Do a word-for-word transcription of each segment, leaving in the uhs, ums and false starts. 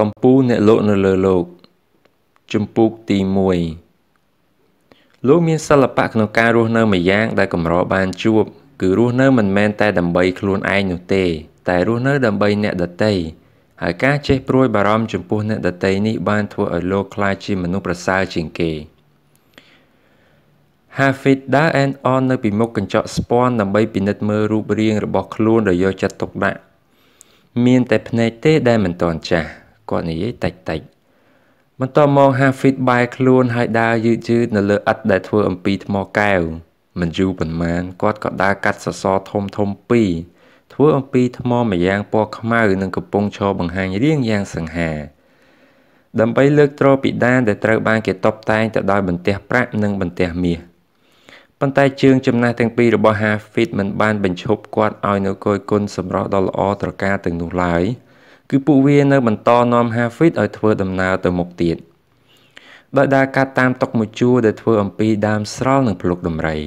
កំពូលអ្នកលោកនៅលើលោកជំពូកទីមួយលោកមានសិល្បៈក្នុងការរស់នៅមួយយ៉ាងដែលកម្របានជួបគឺរស់នៅមិនមែនតែដើម្បីខ្លួនឯងនោះទេតែរស់នៅដើម្បីអ្នកដទៃហើយការចេះព្រួយបារម្ភចំពោះអ្នកដទៃនេះបានធ្វើឲ្យលោកក្លាយជាមនុស្សប្រសើរជាងគេ Hafid ដើរអែនអននៅពីមុខកញ្ចក់ស្ពាន់ដើម្បីពិនិត្យមើលរូបរាងរបស់ខ្លួនដោយយកចិត្តទុកដាក់មានតែភ្នែកទេដែលមិនទាន់ចាស់គាត់និយាយតិចតិចបន្ទាប់មក Hafid បែរខ្លួនហើយដើរយឺតយឺតនៅលើឥដ្ឋដែលធ្វើអំពីថ្មកែវមិនយូរប៉ុន្មានគាត់ក៏ដើរកាត់សសរធំធំពីរធ្វើអំពីថ្មម្យ៉ាងពណ៌ខ្មៅនិងកំពុងឈរបង្ហាញរាងយ៉ាងសង្ហាដើម្បីលើកទ្រពិដានដែលត្រូវបានគេតុបតែងទៅដោយបន្ទះប្រាក់និងបន្ទះមាសប៉ុន្តែជើងចំណាស់ទាំងពីររបស់ Hafid មិនបានបញ្ឈប់គាត់ឲ្យនៅគយគន់សម្រស់ដ៏ល្អត្រកាលទាំងនោះឡើយគឺពួកវានៅបន្តនាំ Hafid ឲ្យធ្វើដំណើរទៅមុខទៀតដោយដើរកាត់តាមតុកមួយជួរដែលធ្វើអំពីដើមស្រល់និងភ្លុកដំរី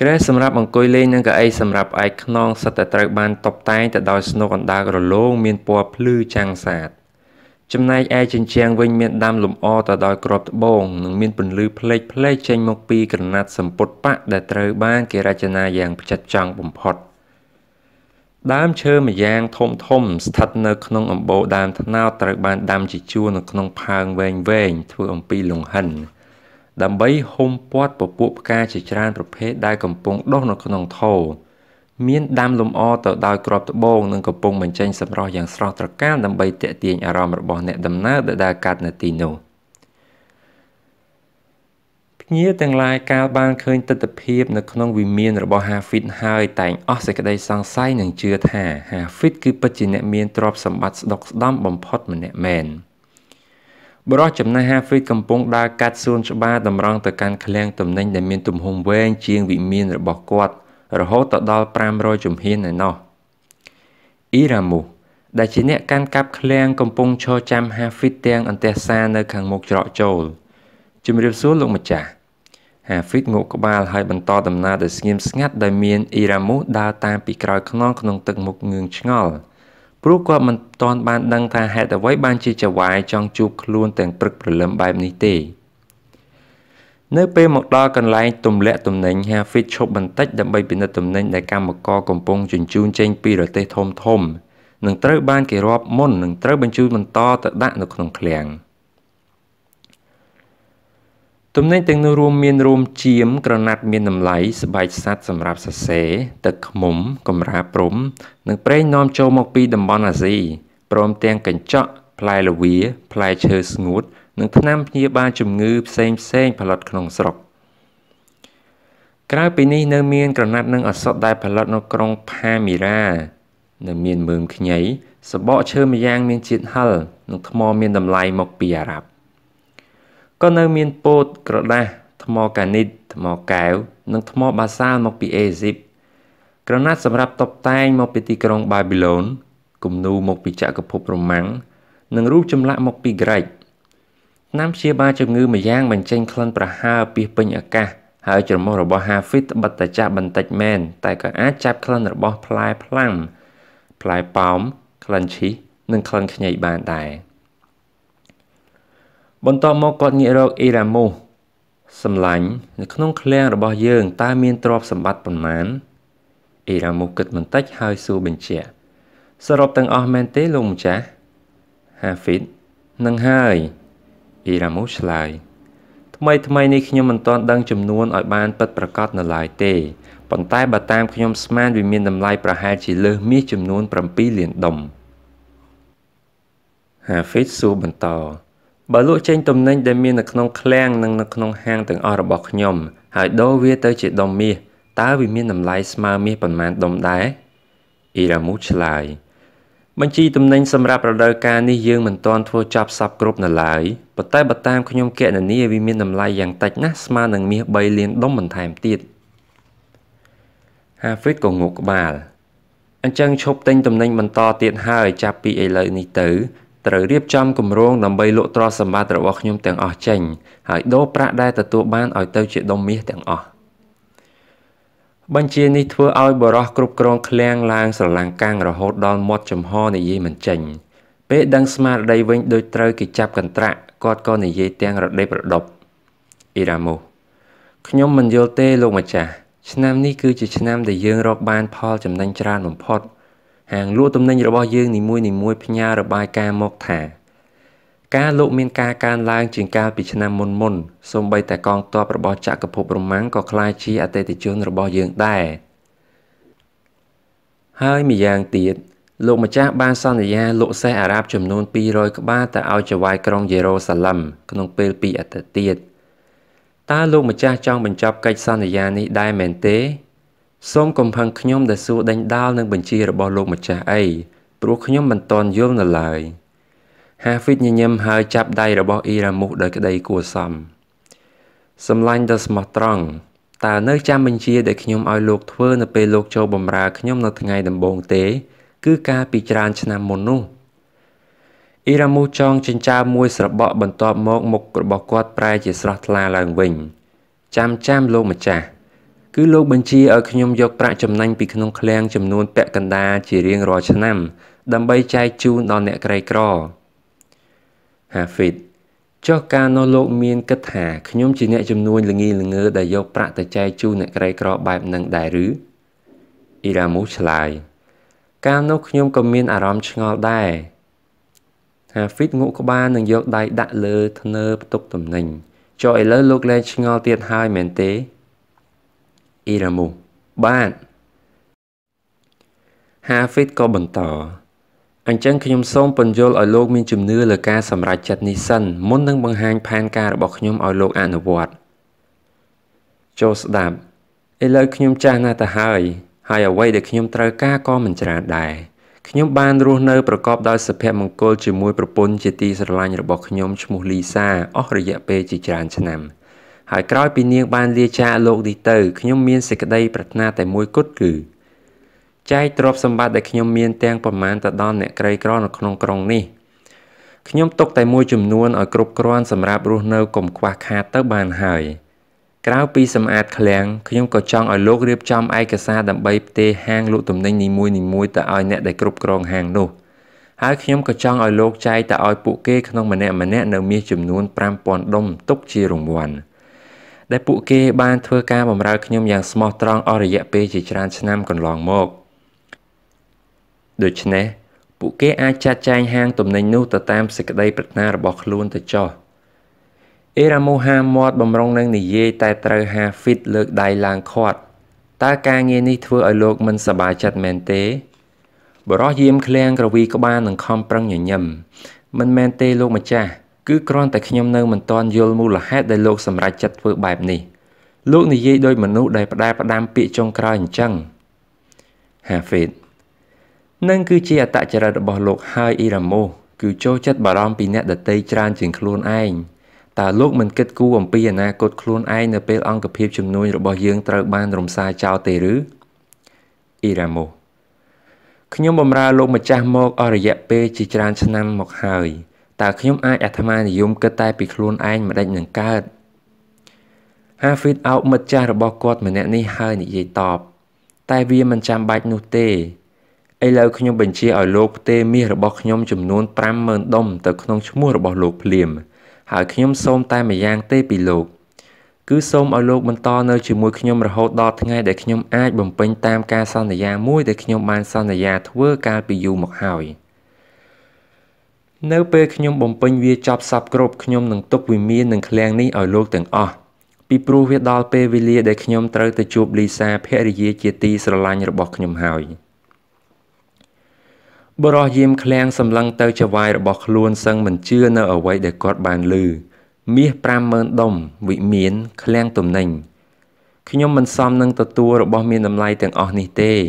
ក្រែសម្រាប់អង្គុយលេងនិងកៅអីសម្រាប់ឯកខ្នងសិតតែត្រូវបានតុបតែងទៅដោយស្នូកអណ្ដើករលោងមានពណ៌ភ្លឺចាំងសាតចំណែកឯជញ្ជាំងវិញមានដាំលម្អទៅដោយគ្រាប់ត្បូងនិងមានពន្លឺផ្លេកផ្លេកចេញមកពីក្រណាត់សំពត់ប៉ាក់ដែលត្រូវបានគេរចនាយ៉ាងផ្ចិតផ្ចង់បំផុតដើមឈើម្យ៉ាងធំធំស្ថិតនៅក្នុងអំបូរដើមត្នោតត្រូវបានដាំជាជួរនៅក្នុងផើងវែងវែងធ្វើអំពីលង្ហិនដើម្បីហុំព័ទ្ធពពួកផ្កាជាច្រើនប្រភេទដែលកំពុងដុះនៅក្នុងថូមានដាំលម្អទៅដោយគ្រាប់ត្បូងនិងកំពុងបញ្ចេញសម្រស់យ៉ាងស្រស់ត្រកាលដើម្បីទាក់ទាញអារម្មណ៍របស់អ្នកដំណើរដែលដើរកាត់នៅទីនោះភ្ញៀវទាំងឡាយកាលបានឃើញទិដ្ឋភាពនៅក្នុងវិមានរបស់ Hafid ហើយតែងអស់សេចក្តីសង្ស័យនិងជឿថា Hafid គឺពិតជាអ្នកមានទ្រព្យសម្បត្តិស្ដុកស្ដម្ភបំផុតម្នាក់មែនបុរសចំណាស់ Hafid កំពុងដើរកាត់សួនច្បារតម្រង់ទៅកាន់ឃ្លាំងទំនិញដែលមានទំហំវែងជាងវិមានរបស់គាត់រហូតទៅដល់five hundredជំហានឯណោះអ៊ីរ៉ាមូដែលជាអ្នកកាន់កាប់ឃ្លាំងកំពុងឈរចាំ Hafid ទាំងអន្ទះសារនៅខាងមុខច្រកចូលជម្រាបសួរលោកម្ចាស់ Hafid ងក់ក្បាលហើយបន្តដំណើរដោយស្ងៀមស្ងាត់ដោយមានអ៊ីរ៉ាមូដើរតាមពីក្រោយខ្នងក្នុងទឹកមុខងឿងឆ្ងល់ព្រោះគាត់មិនទាន់បានដឹងថាហេតុអ្វីបានជាចវាយចង់ជួបខ្លួនទាំងព្រឹកព្រលឹមបែបនេះទេនៅពេលមកដល់កន្លែងទម្លាក់ទំនិញ Hafid ឈប់បន្តិចដើម្បីពិនិត្យទំនិញដែលកម្មករកំពុងជញ្ជូនចេញពីរទេះធំធំនឹងត្រូវបានគេរាប់មុននឹងត្រូវបញ្ជូនបន្តទៅដាក់នៅក្នុងឃ្លាំងទំនិញទាំងនោះរួមមានរោមជៀមក្រណាត់មានតម្លៃស្បែកសត្វសម្រាប់សរសេរទឹកឃ្មុំកំរាព្រំនិងប្រេងនាំចូលមកពីតំបន់អាស៊ីព្រមទាំងកញ្ចក់ផ្លែល្វាផ្លែឈើស្ងួតនិងថ្នាំព្យាបាលជំងឺផ្សេងផ្សេងផលិតក្នុងស្រុកក្រៅពីនេះនៅមានក្រណាត់និងឱសថដែលផលិតនៅក្រុងផាមីរ៉ានៅមានមើមខ្ញីសបកឈើម្យ៉ាងមានជាតិហឹរនិងថ្មមានតម្លៃមកពីអារ៉ាប់ក៏នៅមានពោតក្រដាសថ្មកានីតថ្មកែវនិងថ្មបាសាល់មកពីអេស៊ីបក្រណាត់សម្រាប់តុបតែងមកពីទីក្រុងបាប៊ីឡូនគំនូរមកពីចក្រភពរ៉ូម៉ាំងនិងរូបចម្លាក់មកពីក្រិកថ្នាំព្យាបាលជំងឺមួយយ៉ាងបញ្ចេញក្លិនប្រហើរពីពេញអាកាសហើយច្រមុះរបស់ Hafid ត្បិតតែចាស់បន្តិចមែនតែក៏អាចចាប់ក្លិនរបស់ផ្លែផ្លាំងផ្លែប៉ោមក្លិនឈីសនិងក្លិនខ្ញីបានដែរបន្ទាប់មកគាត់ងាករកអ៊ីរ៉ាមូសសម្លាញ់នៅក្នុងឃ្លាំងរបស់យើងតើមានទ្រព្យសម្បត្តិប៉ុន្មានអ៊ីរ៉ាមូសគិតបន្តិចហើយសួរបញ្ជាក់សរុបទាំងអស់មែនទេលោកម្ចាស់ Hafid នឹងហើយអ៊ីរ៉ាមូសឆ្លើយថ្មីថ្មីនេះខ្ញុំមិនទាន់ដឹងចំនួនឲ្យបានពិតប្រាកដនៅឡើយទេប៉ុន្តែបើតាមខ្ញុំស្មានវាមានតម្លៃប្រហែលជាលើសមាសចំនួនsevenលានដុំ Hafid សួរបន្តបើលក់ចេញទំនិញដែលមាននៅក្នុងឃ្លាំងនិងនៅក្នុងហាងទាំងអស់របស់ខ្ញុំហើយដូរវាទៅជាដុំមាសតើវាមានតម្លៃស្មើមាសប៉ុន្មានដុំដែរអ៊ីរ៉ាមូសឆ្លើយបញ្ជីទំនិញសម្រាប់រដូវកាលនេះយើងមិនទាន់ធ្វើចប់សពគ្រប់នៅឡើយប៉ុន្តែបើតាមខ្ញុំគណនាវាមានតម្លៃយ៉ាងតិចណាស់ស្មើនឹងមាសthreeលានដុំបន្ថែមទៀត Hafid ក៏ងក់ក្បាលអញ្ចឹងឈប់ទិញទំនិញបន្តទៀតហើយចាប់ពីឥឡូវនេះទៅត្រូវរៀបចំគម្រោងដើម្បីលក់ទ្រព្យសម្បត្តិរបស់ខ្ញុំទាំងអស់ចេញហើយដូរប្រាក់ដែលទទួលបានឲ្យទៅជាដុំមាសទាំងអស់បញ្ជានេះធ្វើឲ្យបរិសុទ្ធគ្រប់គ្រងឃ្លាំងឡើងស្រឡាំងកាំងរហូតដល់មាត់ចំហនិយាយមិនចេញ Pe dang smart day wing do trâu ki chap contract, caught con a ye tang or dapper dop. Iramo. Knyom and yolte lomacha. Snam ni kuchi snam the young rock band pot and nang chan on pot. Hang loot of nang robot young ni moon in moon pinar by can mock tan. Can look min ka can lang chin ka pitch nam mon mon. Some by the con top robot chak a pop romank or clyde chi at the chun robot young die. Hi me young teat. Look my chap ban son the yan look say a rap chum noon pee roy bat the out your white crong jero salam. Knung pale pee at the teat. Ta look my chap chong when chop kite son the yanni diamond te. Some compung knyom the suit then down and when cheer about look my chap ay. Brook knyom and ton yum the lie. Half it yum high chap died about ear and mood like they cool some. Some line does my trong. Ta nơi chăm mình chia để khuyên ai lột thơ nợ bê lột cho bầm ra khuyên nợ ngay đầm bồn tế, cứ ca bị tràn chân nằm môn nụ. Ý ra mô chong chân cha mùi sợp bọ bần tọp mốc mục bọ quát prai chỉ sợt la làng vinh. Chăm chăm lô mà chà. Cứ lột bình chia ở khuyên dọc bạc chầm nanh bị khuyên khuyên chầm nôn bẹ cần đá chỉ riêng rõ chân nằm, đầm bây chai chú đòn nẹ cây cỏ. Hà phịt. Cho ca nó lộ miên kết hà, khuyên chỉ nẹ chùm nuôi là nghi là ngơ đã dọc bạc tài chai chú nẹ cây cỏ bạp nâng đại rứ. Ý ra mũ chả lại. Ca nó khuyên có miên ả rõm chá ngọt đài. Hà phít ngũ có ba nâng dọc đáy đạ lơ thân ơ bất tục tùm nình. Cho ấy lơ lục lên chá ngọt tiết hai mẹn tế. Ý ra mũ. Bạn. Hà phít có bần tỏ. Anh chẳng khi nhóm xong bần dôl ở lô mình chùm nưa là ca sầm rạch chật ní sân, muốn nâng bằng hành phan ca đã bỏ khi nhóm ở lô ả nở vọt. Chô sạc đạp, Ê lời khi nhóm chá nà ta hơi, hơi ở quay để khi nhóm trao ca có mình trả đài. Khi nhóm ban rùa nơ bà cóp đôi sập hẹp mong côn chì mùi bà bún chì tì sạc lành rồi bỏ khi nhóm chùm lì xa, ốc rồi dạ bê chì tràn chân nằm. Hỏi cõi bì niêng ban lia cha lô đi tờ, khi nhóm miên sẽ đây bật na tại mùi cốt cử. Chai drop some bad the knyum mean tang per man that don that grey crown or knong krong ni. Knyum took the mojum noon or group crown some rap roof no com quack hat the ban high. Crow piece some ad clang, knyum ko chong or low grip chum aikasa and babe te hang loot um nini moony moot that I net the group crown hang no. How knyum ko chong or low chai that I put cake no manet manet no mejum noon pram pon dom took cheerum one. The put cake ban to a cam or rack knyum yang small trong or yet page trans nam con long mog. Đối chne, bộ kế ai chát chanh hang tùm nênh nụ tà tam sẽ đây bật nà bọc luôn tà cho. Ê ra mô ha mọt bầm rong nâng nì dê tài trâu ha phít lược đài làng khót. Ta ca nghe ní thua ở lột mình xa bà chát mẹn tế. Bộ rõ dìm khleang gà vi có ba nâng khom prâng nhỏ nhầm. Mình mẹn tế lô mà cha, cứ kron tà khnhóm nâng mình toàn dôl mù là hát đầy lột xâm ra chát vợ bạp nì. Lột nì dê đôi mình nụ đầy bà đai bà đam pị trong krai hình chăng. Hà phít. Nâng cứ chia tạ trả ra bỏ lột hai y rằm mô, cứ cho chất bà rõm bị nét đợt tây tràn chừng khôn anh. Tà lúc mình kết cú ổng bì ảnh à cốt khôn anh nợ bêl ong cập hiếp chùm nuôi rồi bỏ dương trao ban rộng xa chào tê rứ. Y rằm mô. Khi nhóm bầm ra lột mà chá mốc ở dạ bê chỉ tràn chân năm mọc hời. Tà khi nhóm ai ạ tham an dùng kết tay bị khôn anh mà đánh nâng kết. Hà phít áo mất chá rồi bỏ cốt mà nẹ ní hơi nị dây tọp. Tại vì mình chạm bạch nụ tê. Ê lâu khi nhóm bình chia ở lột tê mía rồi bỏ khi nhóm chùm nôn pram mơn đông tờ khôn chmua rồi bỏ lột liềm. Hỏi khi nhóm xôm tay mà giang tê bị lột. Cứ xôm ở lột bên to nơi chì mùi khi nhóm rồi hốt đọt ngay để khi nhóm ách bầm bênh tam ca son nà gia mùi để khi nhóm ban son nà gia thua ca bị dù mọc hỏi. Nếu bê khi nhóm bầm bênh vi chọc sắp gộp khi nhóm nâng tốt vì mía nâng khleang ní ở lột từng ọ. Bị bố huyết đọt bê vi lia để khi nhóm trâu tờ chụp lì xa phê rì dê chia tì sờ lanh rồi bỏ khi nhóm hỏi. Bộ rõ dìm khleang xâm lăng tâu cho vai rồi bọc luôn sân mình chưa nợ ở quay để cót bàn lư. Miết pram mơn đông, vị miến, khleang tùm nình. Khi nhóm mình xóm nâng tờ tua rồi bọc miên đầm lai tường ọt ní tê.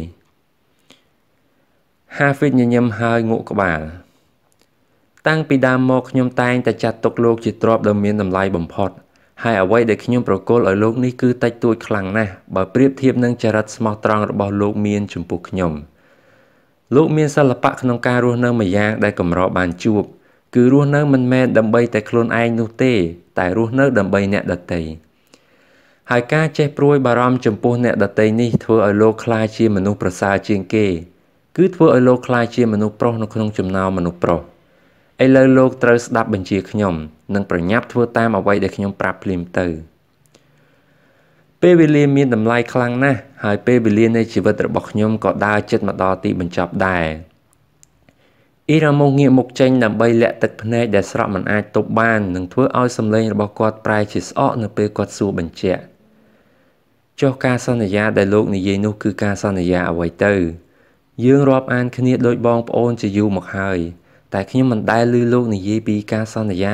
Hà phít nhờ nhâm hơi ngũ có bà. Tăng bì đàm mô khi nhóm tanh ta chặt tục lô chỉ trọp đầm miên đầm lai bầm phọt. Hai ở quay để khi nhóm bọc cốt ở lúc ní cứ tách tuôi khlang nè. Bởi priếp thiếp nâng chà rật smó tròn rồi bọc lúc miên chùm bục nhóm. Lúc miên xa lập bạc nông ca rùa nơ mà giang đã cầm rõ bàn chuộc. Cứ rùa nơ mình mẹn đầm bây tại khôn ai nụ tê, tại rùa nơ đầm bây nẹ đợt tây. Hai ca chép rùi bà rõm chùm bố nẹ đợt tây ní thua ở lô khai chia mà nụ bà xa chiên kê. Cứ thua ở lô khai chia mà nụ prô nụ khôn chùm nào mà nụ prô. ឯលោកលោកត្រូវស្ដាប់បញ្ជាខ្ញុំនឹងប្រញាប់ធ្វើតាមអ្វីដែលខ្ញុំប្រាប់ភ្លាមទៅពេលវេលាមានតម្លៃខ្លាំងណាស់ហើយពេលវេលានេះជីវិតរបស់ខ្ញុំក៏ដើរចិត្តមកដល់ទីបញ្ចប់ដែរ តែខ្ញុំមិនដែលឮលោកនិយាយពីការសន្យា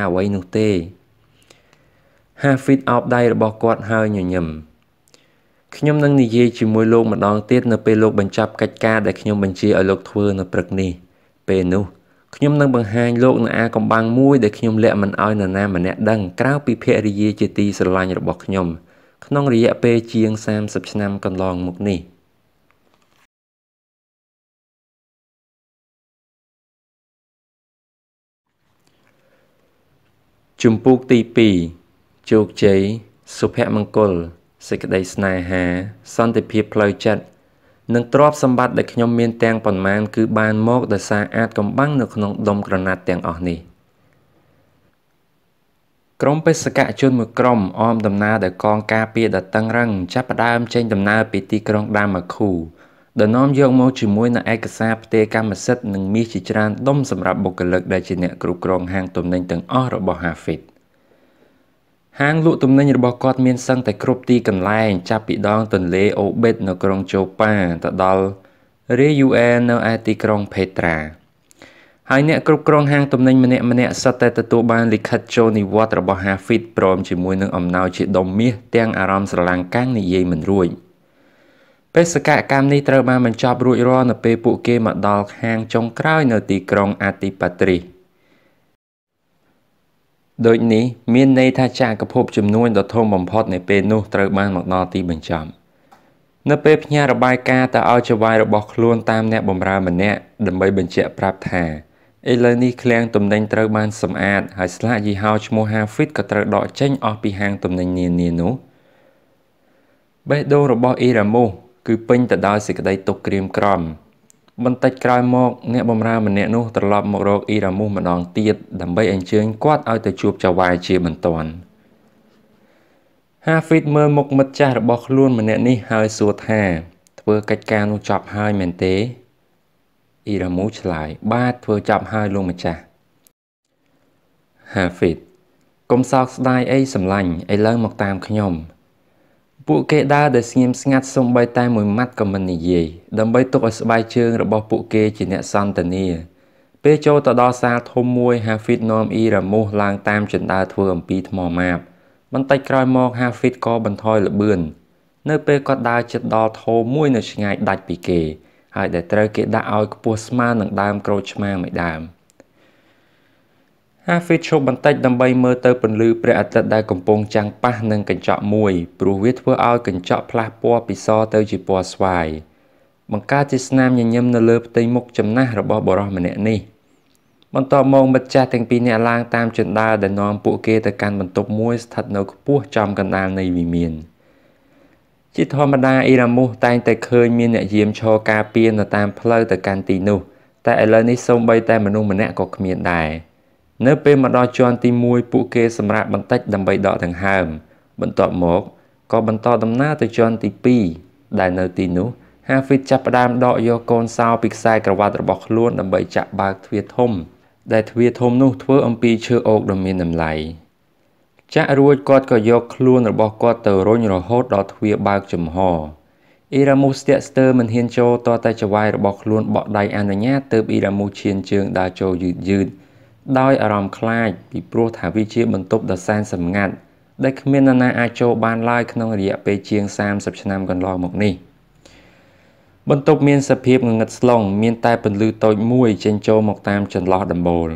អ្វីនោះទេហាហ្វីតអបដៃរបស់គាត់ហើយញញឹមខ្ញុំនឹងនិយាយជាមួយលោកម្ដងទៀតនៅពេលលោកបញ្ចប់កិច្ចការដែលខ្ញុំបញ្ជាឲ្យលោកធ្វើនៅព្រឹកនេះពេលនោះខ្ញុំនឹងបង្ហាញលោកនៅអាកំបាំងមួយដែលខ្ញុំលាក់មិនឲ្យនរណាម្នាក់ដឹងក្រៅពីភរិយាជាទីស្រឡាញ់របស់ខ្ញុំក្នុងរយៈពេលជាង សាមសិប ឆ្នាំកន្លងមកនេះ ជុំពូកទីពីរជោគជ័យសុភមង្គលសេចក្ដីស្នេហាសន្តិភាពផ្លូវចិត្តនឹងទ្រព្យសម្បត្តិដែលខ្ញុំមានទាំងប៉ុន្មានគឺបានមកដោយសារអាចកំបាំងនៅក្នុងដុំក្រណាត់ទាំងអស់នេះក្រុមបេសកជនមួយក្រុមអមដំណើរដែលកងការពារដល់តឹងរឹងចាប់ផ្ដើមចេញដំណើរពីទីក្រុងដាម៉ាគូ ហាងលក់ទំនិញរបស់គាត់មានសឹងតែគ្រប់ទីកន្លែងចាប់ពីដងទន្លេអូបេតនៅក្រុងជូប៉ាទៅដល់រាយូអែលនៅឯទីក្រុងភេត្រាហើយអ្នកគ្រប់គ្រងហាងទំនិញម្នាក់ម្នាក់សុទ្ធតែទទួលបានលិខិតចូលនិវត្តន៍របស់ហាហ្វីតព្រមជាមួយនឹងអំណោយជាដុំមាសទាំងអារម្មណ៍ស្រឡាញ់កាំងនិយាយមិនរួចបេសកកម្មនេះត្រូវបានបញ្ចប់រួចរាល់នៅពេលពួកគេមកដល់ហាងចុងក្រោយនៅទីក្រុងអាទីប៉ាត្រី ដូចនេះមានន័យថាចាកភពចំនួនដ៏ធំបំផុតនៃពេលនោះត្រូវបានមកដល់ទីបញ្ចប់នៅពេលផ្ញើរបាយការណ៍ទៅឲ្យចៅហ្វាយរបស់ខ្លួនតាមអ្នកបម្រើម្នាក់ដើម្បីបញ្ជាក់ប្រាប់ថាឥឡូវនេះឃ្លាំងទំនិញត្រូវបានសម្អាតហើយស្លាកយីហោឈ្មោះហាហ្វីតក៏ត្រូវដកចេញអស់ពីហាងទំនិញនានានោះបេះដូងរបស់អ៊ីរ៉ាមូសគឺពេញទៅដោយសេចក្ដីទុក្ខក្រៀមក្រំ បន្តិចក្រោយមកអ្នកបម្រើម្នាក់នោះត្រឡប់មករកអ៊ីរ៉ាមូសម្ដងទៀតដើម្បីបញ្ជើញគាត់ឲ្យទៅជួបចៅហ្វាយជាបន្ទាន់ហាហ្វីតមើលមុខមិត្តចាស់របស់ខ្លួនម្នាក់នេះហើយសួរថាធ្វើកិច្ចការនោះចប់ហើយមែនទេអ៊ីរ៉ាមូសឆ្លើយបាទធ្វើចប់ហើយលោកម្ចាស់ហាហ្វីតកុំសោកស្ដាយអីសម្លាញ់ឥឡូវមកតាមខ្ញុំ ហាហ្វីតឈប់បន្តិចដើម្បីមើលទៅពន្លឺព្រះអាទិត្យដែលកំពុងចាំងប៉ះនឹងកញ្ចក់មួយព្រោះវាធ្វើឲ្យ នៅពេលមកដល់ជាន់ទីមួយពួកគេសម្រាប់បន្តិចដើម្បីដកដង្ហើមបន្ទាប់មកក៏បន្តដំណើរទៅជាន់ទីពីរដែលនៅទីនោះហាហ្វីតចាប់ផ្ដើមដកយកកូនសោរពីខ្សែក្រវ៉ាត់របស់ខ្លួនដើម្បីចាក់បើកទ្វារធំដែលទ្វារធំនោះធ្វើអំពីឈើអូកដ៏មានតម្លៃចាក់រួចគាត់ក៏យកខ្លួនរបស់គាត់ទៅរុញរហូតដល់ទ្វារបើកចំហអ៊ីរ៉ាមូសស្ទាក់ស្ទើរមិនហ៊ានចូលទាល់តែចៅហ្វាយរបស់ខ្លួនបក់ដៃអនុញ្ញាតទើបអ៊ីរ៉ាមូសឈានជើងដើរចូលយឺតៗដោយអារម្មណ៍ខ្លាចពីព្រោះថាវាជាបន្ទប់ដ៏សែនសម្ងាត់ ដែលគ្មាននរណាអាចចូលបានឡើយក្នុងរយៈពេលជាង សាមសិប ឆ្នាំកន្លងមកនេះបន្ទប់មានសភាពងងឹតស្លុងមានតែពន្លឺតូចមួយចេញចូលមកតាមចន្លោះដំបូល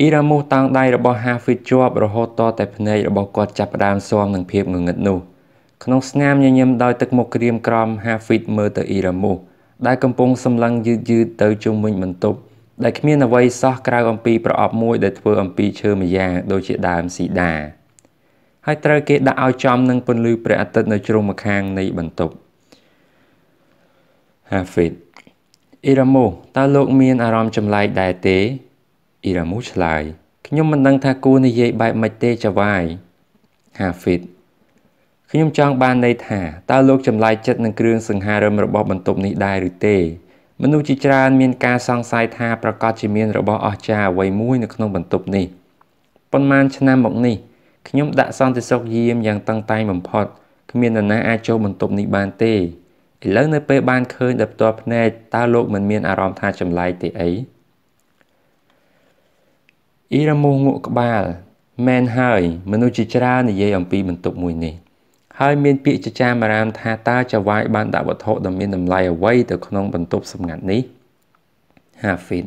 អ៊ីរ៉ាមូសតាំងដៃរបស់ហាហ្វីតជាប់រហូតតតែភ្នែករបស់គាត់ចាប់ផ្ដើមស៊ាំនឹងភាពងងឹតនោះក្នុងស្នាមញញឹមដោយទឹកមុខក្រៀមក្រំហាហ្វីតមើលទៅអ៊ីរ៉ាមូសដែលកំពុងសម្លឹងយឺតៗទៅជុំវិញបន្ទប់ ដែលគ្មានអ្វីសោះក្រៅអំពីប្រអប់មួយដែលធ្វើអំពីឈើមួយយ៉ាងដូចជាដើមស៊ីដាហើយត្រូវគេដាក់ឲ្យចំនឹងពន្លឺព្រះអាទិត្យនៅជ្រុងម្ខាងនៃបន្ទប់ហាហ្វីតអ៊ីរ៉ាមូសតើលោកមានអារម្មណ៍ចម្លែកដែរទេ อิรามูชลายขยมมันดังทากูในเย่ใบไม้เตจวายฮาฟิดขยมจางบานในถาตาโลกจำลายจัดนังเครื่องสังหารมระบอบบรรทมนี้ได้หรือเตมนุษย์จิจารมีนการสังสายทาประกอบจิเมียนระบอบอาจาไว้มุ้ยในขนมบรรทมนี้ปนมันชนะบอกนี้ขยมดะซอนติศกเยี่ยมอย่างตั้งใจมั่นพอดขมีนนาอาโจบรรทมนี้บานเตแล้วในเปบานเคยดับตัวพเนตาโลกเหมือนเมียนอารมณ์ทาจำลายเตไออิรามูงูกบาลแมนไฮมนุษย์จิจราในเยอมปีบรรทุกมวยนี่ไฮเมียนปีจิจามารามทาตาจะไว้บานดาบทอดำเมียนดำลายเอาไว้แต่ขนมบรรทุกสำงัดนี้ฮาฟิน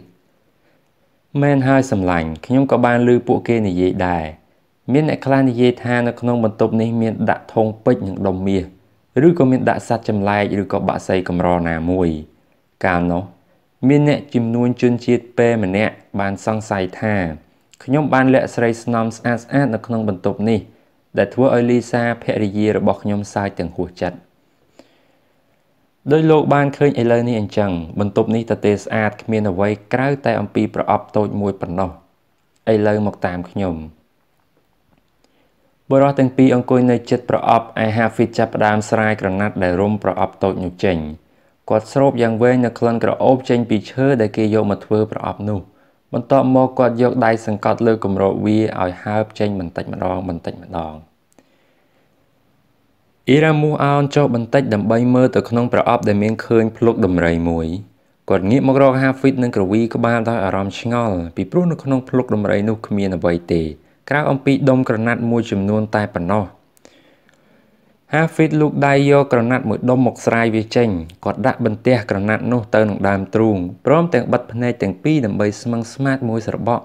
แมนไฮสำลังขยมกบาลลือปุเกในเยได้เมียนในคลานในเยทานขนมบรรทุกนี้เมียนดักทงเป๊กอย่างดมเมียหรือก็เมียนดักสัตว์จำลายหรือก็บะใส่กำรอนามวยการเนาะเมียนเนี่ยจิมนวลจุนชีดเป้เหมือนเนี่ยบานซังไซท่าขยมบานและสไลส์นอมส์อาสอาในขนมบรรทุกนี้แต่ทั่วอลิซาเพริเยระบอกขยมทรายถึงหัวจัดโดยโลกบานเคยเอเลนี่อันจังบรรทุกนี้ตะเตสอาดเมียนเอาไว้กล้าวแต่อัมปีประอบโตมวยปนอเอเลนหมกตามขยมบรอดตั้งปีองคุยในจิตประอบไอฮาฟิจับดามสไลกระนัดได้ร่มประอบโตหนุกเจงกอดสรบยังเว้นในคลันกระโอบเจงปีเชอได้เกโยมาเทือประอบนูบรรทมกอดยกได้สังกัดเลือกกลุ่มโรวีเอาหาบเจงบรรทัดมันรองบรรทัดมันรองอิรามูอันโจบรรทัดดำใบเมื่อตะขนมประอบได้เมียงเคินพลุกดำไรมวยกอดงี้มกรอกฮาฟิดนั่งกระวีก็บ้านได้อารมณ์ชงอลปีปรุ่นตะขนมพลุกดำไรนุขมีนใบเตะกล้าวอัมปีดมกระนัดมวยจำนวนตายปนนอฮาฟิดลูกได้โยกระนัดมือดมหมกสายวิเชงกอดดักบรรเทากระนัดโนเตอร์หนังดามตรุงพร้อมแต่งบัดภายในแต่งปีดำใบสมังสมาร์ทมวยสระเบาะ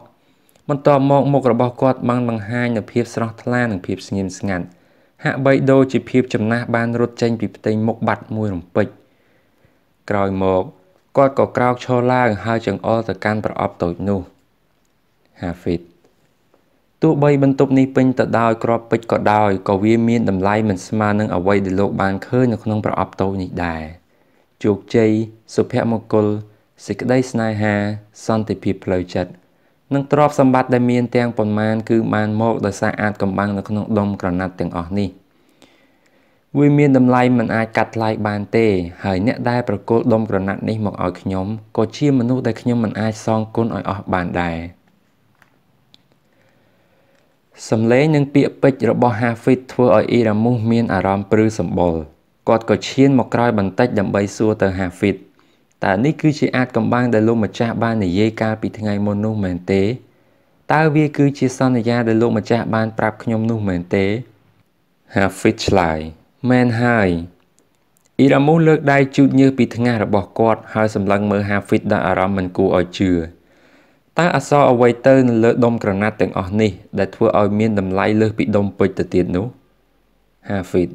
มันต่อมองหมกระเบาะกอดบางบางหายหนึ่งเพียบสระทลาหนึ่งเพียบสงิมสงัดหะใบโดจีเพียบจำนาบานรถเชงปีเต็งหมกบัดมวยหลงปิดกลอยหมกกอดก่อกล้าวโชล่าหายจังอ้อแต่การประอบตัวนูฮาฟิดตัวใบบรรทุกนี้เป็นตะดาวกรอบปิดกอดดาวก็วิ่งมีนดำไล่เหมือนสมานังเอาไว้ในโลกบางเคยในขนมประอบโตนี้ได้จุกใจสุภาพมงคลสิกได้สนายฮาสันติพิพลอยจัดนังตรอบสมบัติได้มีนแตงปนมานคือมานโมกได้สะอาดกำบังในขนมดมกระนัดแตงออกนี่วิ่งมีนดำไล่มันอาจกัดไล่บานเตะหายเนี่ยได้ประโกดมกระนัดนี้หมกอ่อยขยมก็เชี่ยมนุษย์ได้ขยมมันอาจซองก้นอ่อยออกบานได้สำเร็จยังเปียกเปิดระบบฮาฟิตทัวร์อิรามุเมียนอารามปรือสมบูรณ์กอดกอดเชียนมากรายบรรทัดดำใบซัวเตอร์ฮาฟิตแต่นี่คือชีอาตกำบังได้ลงมาจากบ้านในเยกาปีทั้งไงมนุษย์เหมือนเต๋ตาเวียคือชีสันยาได้ลงมาจากบ้านปรับขยมนุ่มเหมือนเต๋ฮาฟิตไหลแมนไฮอิรามุเลิกได้จุดยืดปีทั้งไงระบบกอดหายสำลังเมื่อฮาฟิตได้อารามมันกูอ่อยเชื่อตาอาซอเอาไว้เติร์นเลือดดมกระนัดแต่งออกนี่ได้ทั่วเอาเมียนดำไล่เลือดปิดดมปิดตะเตียนนู้ฮาฟิด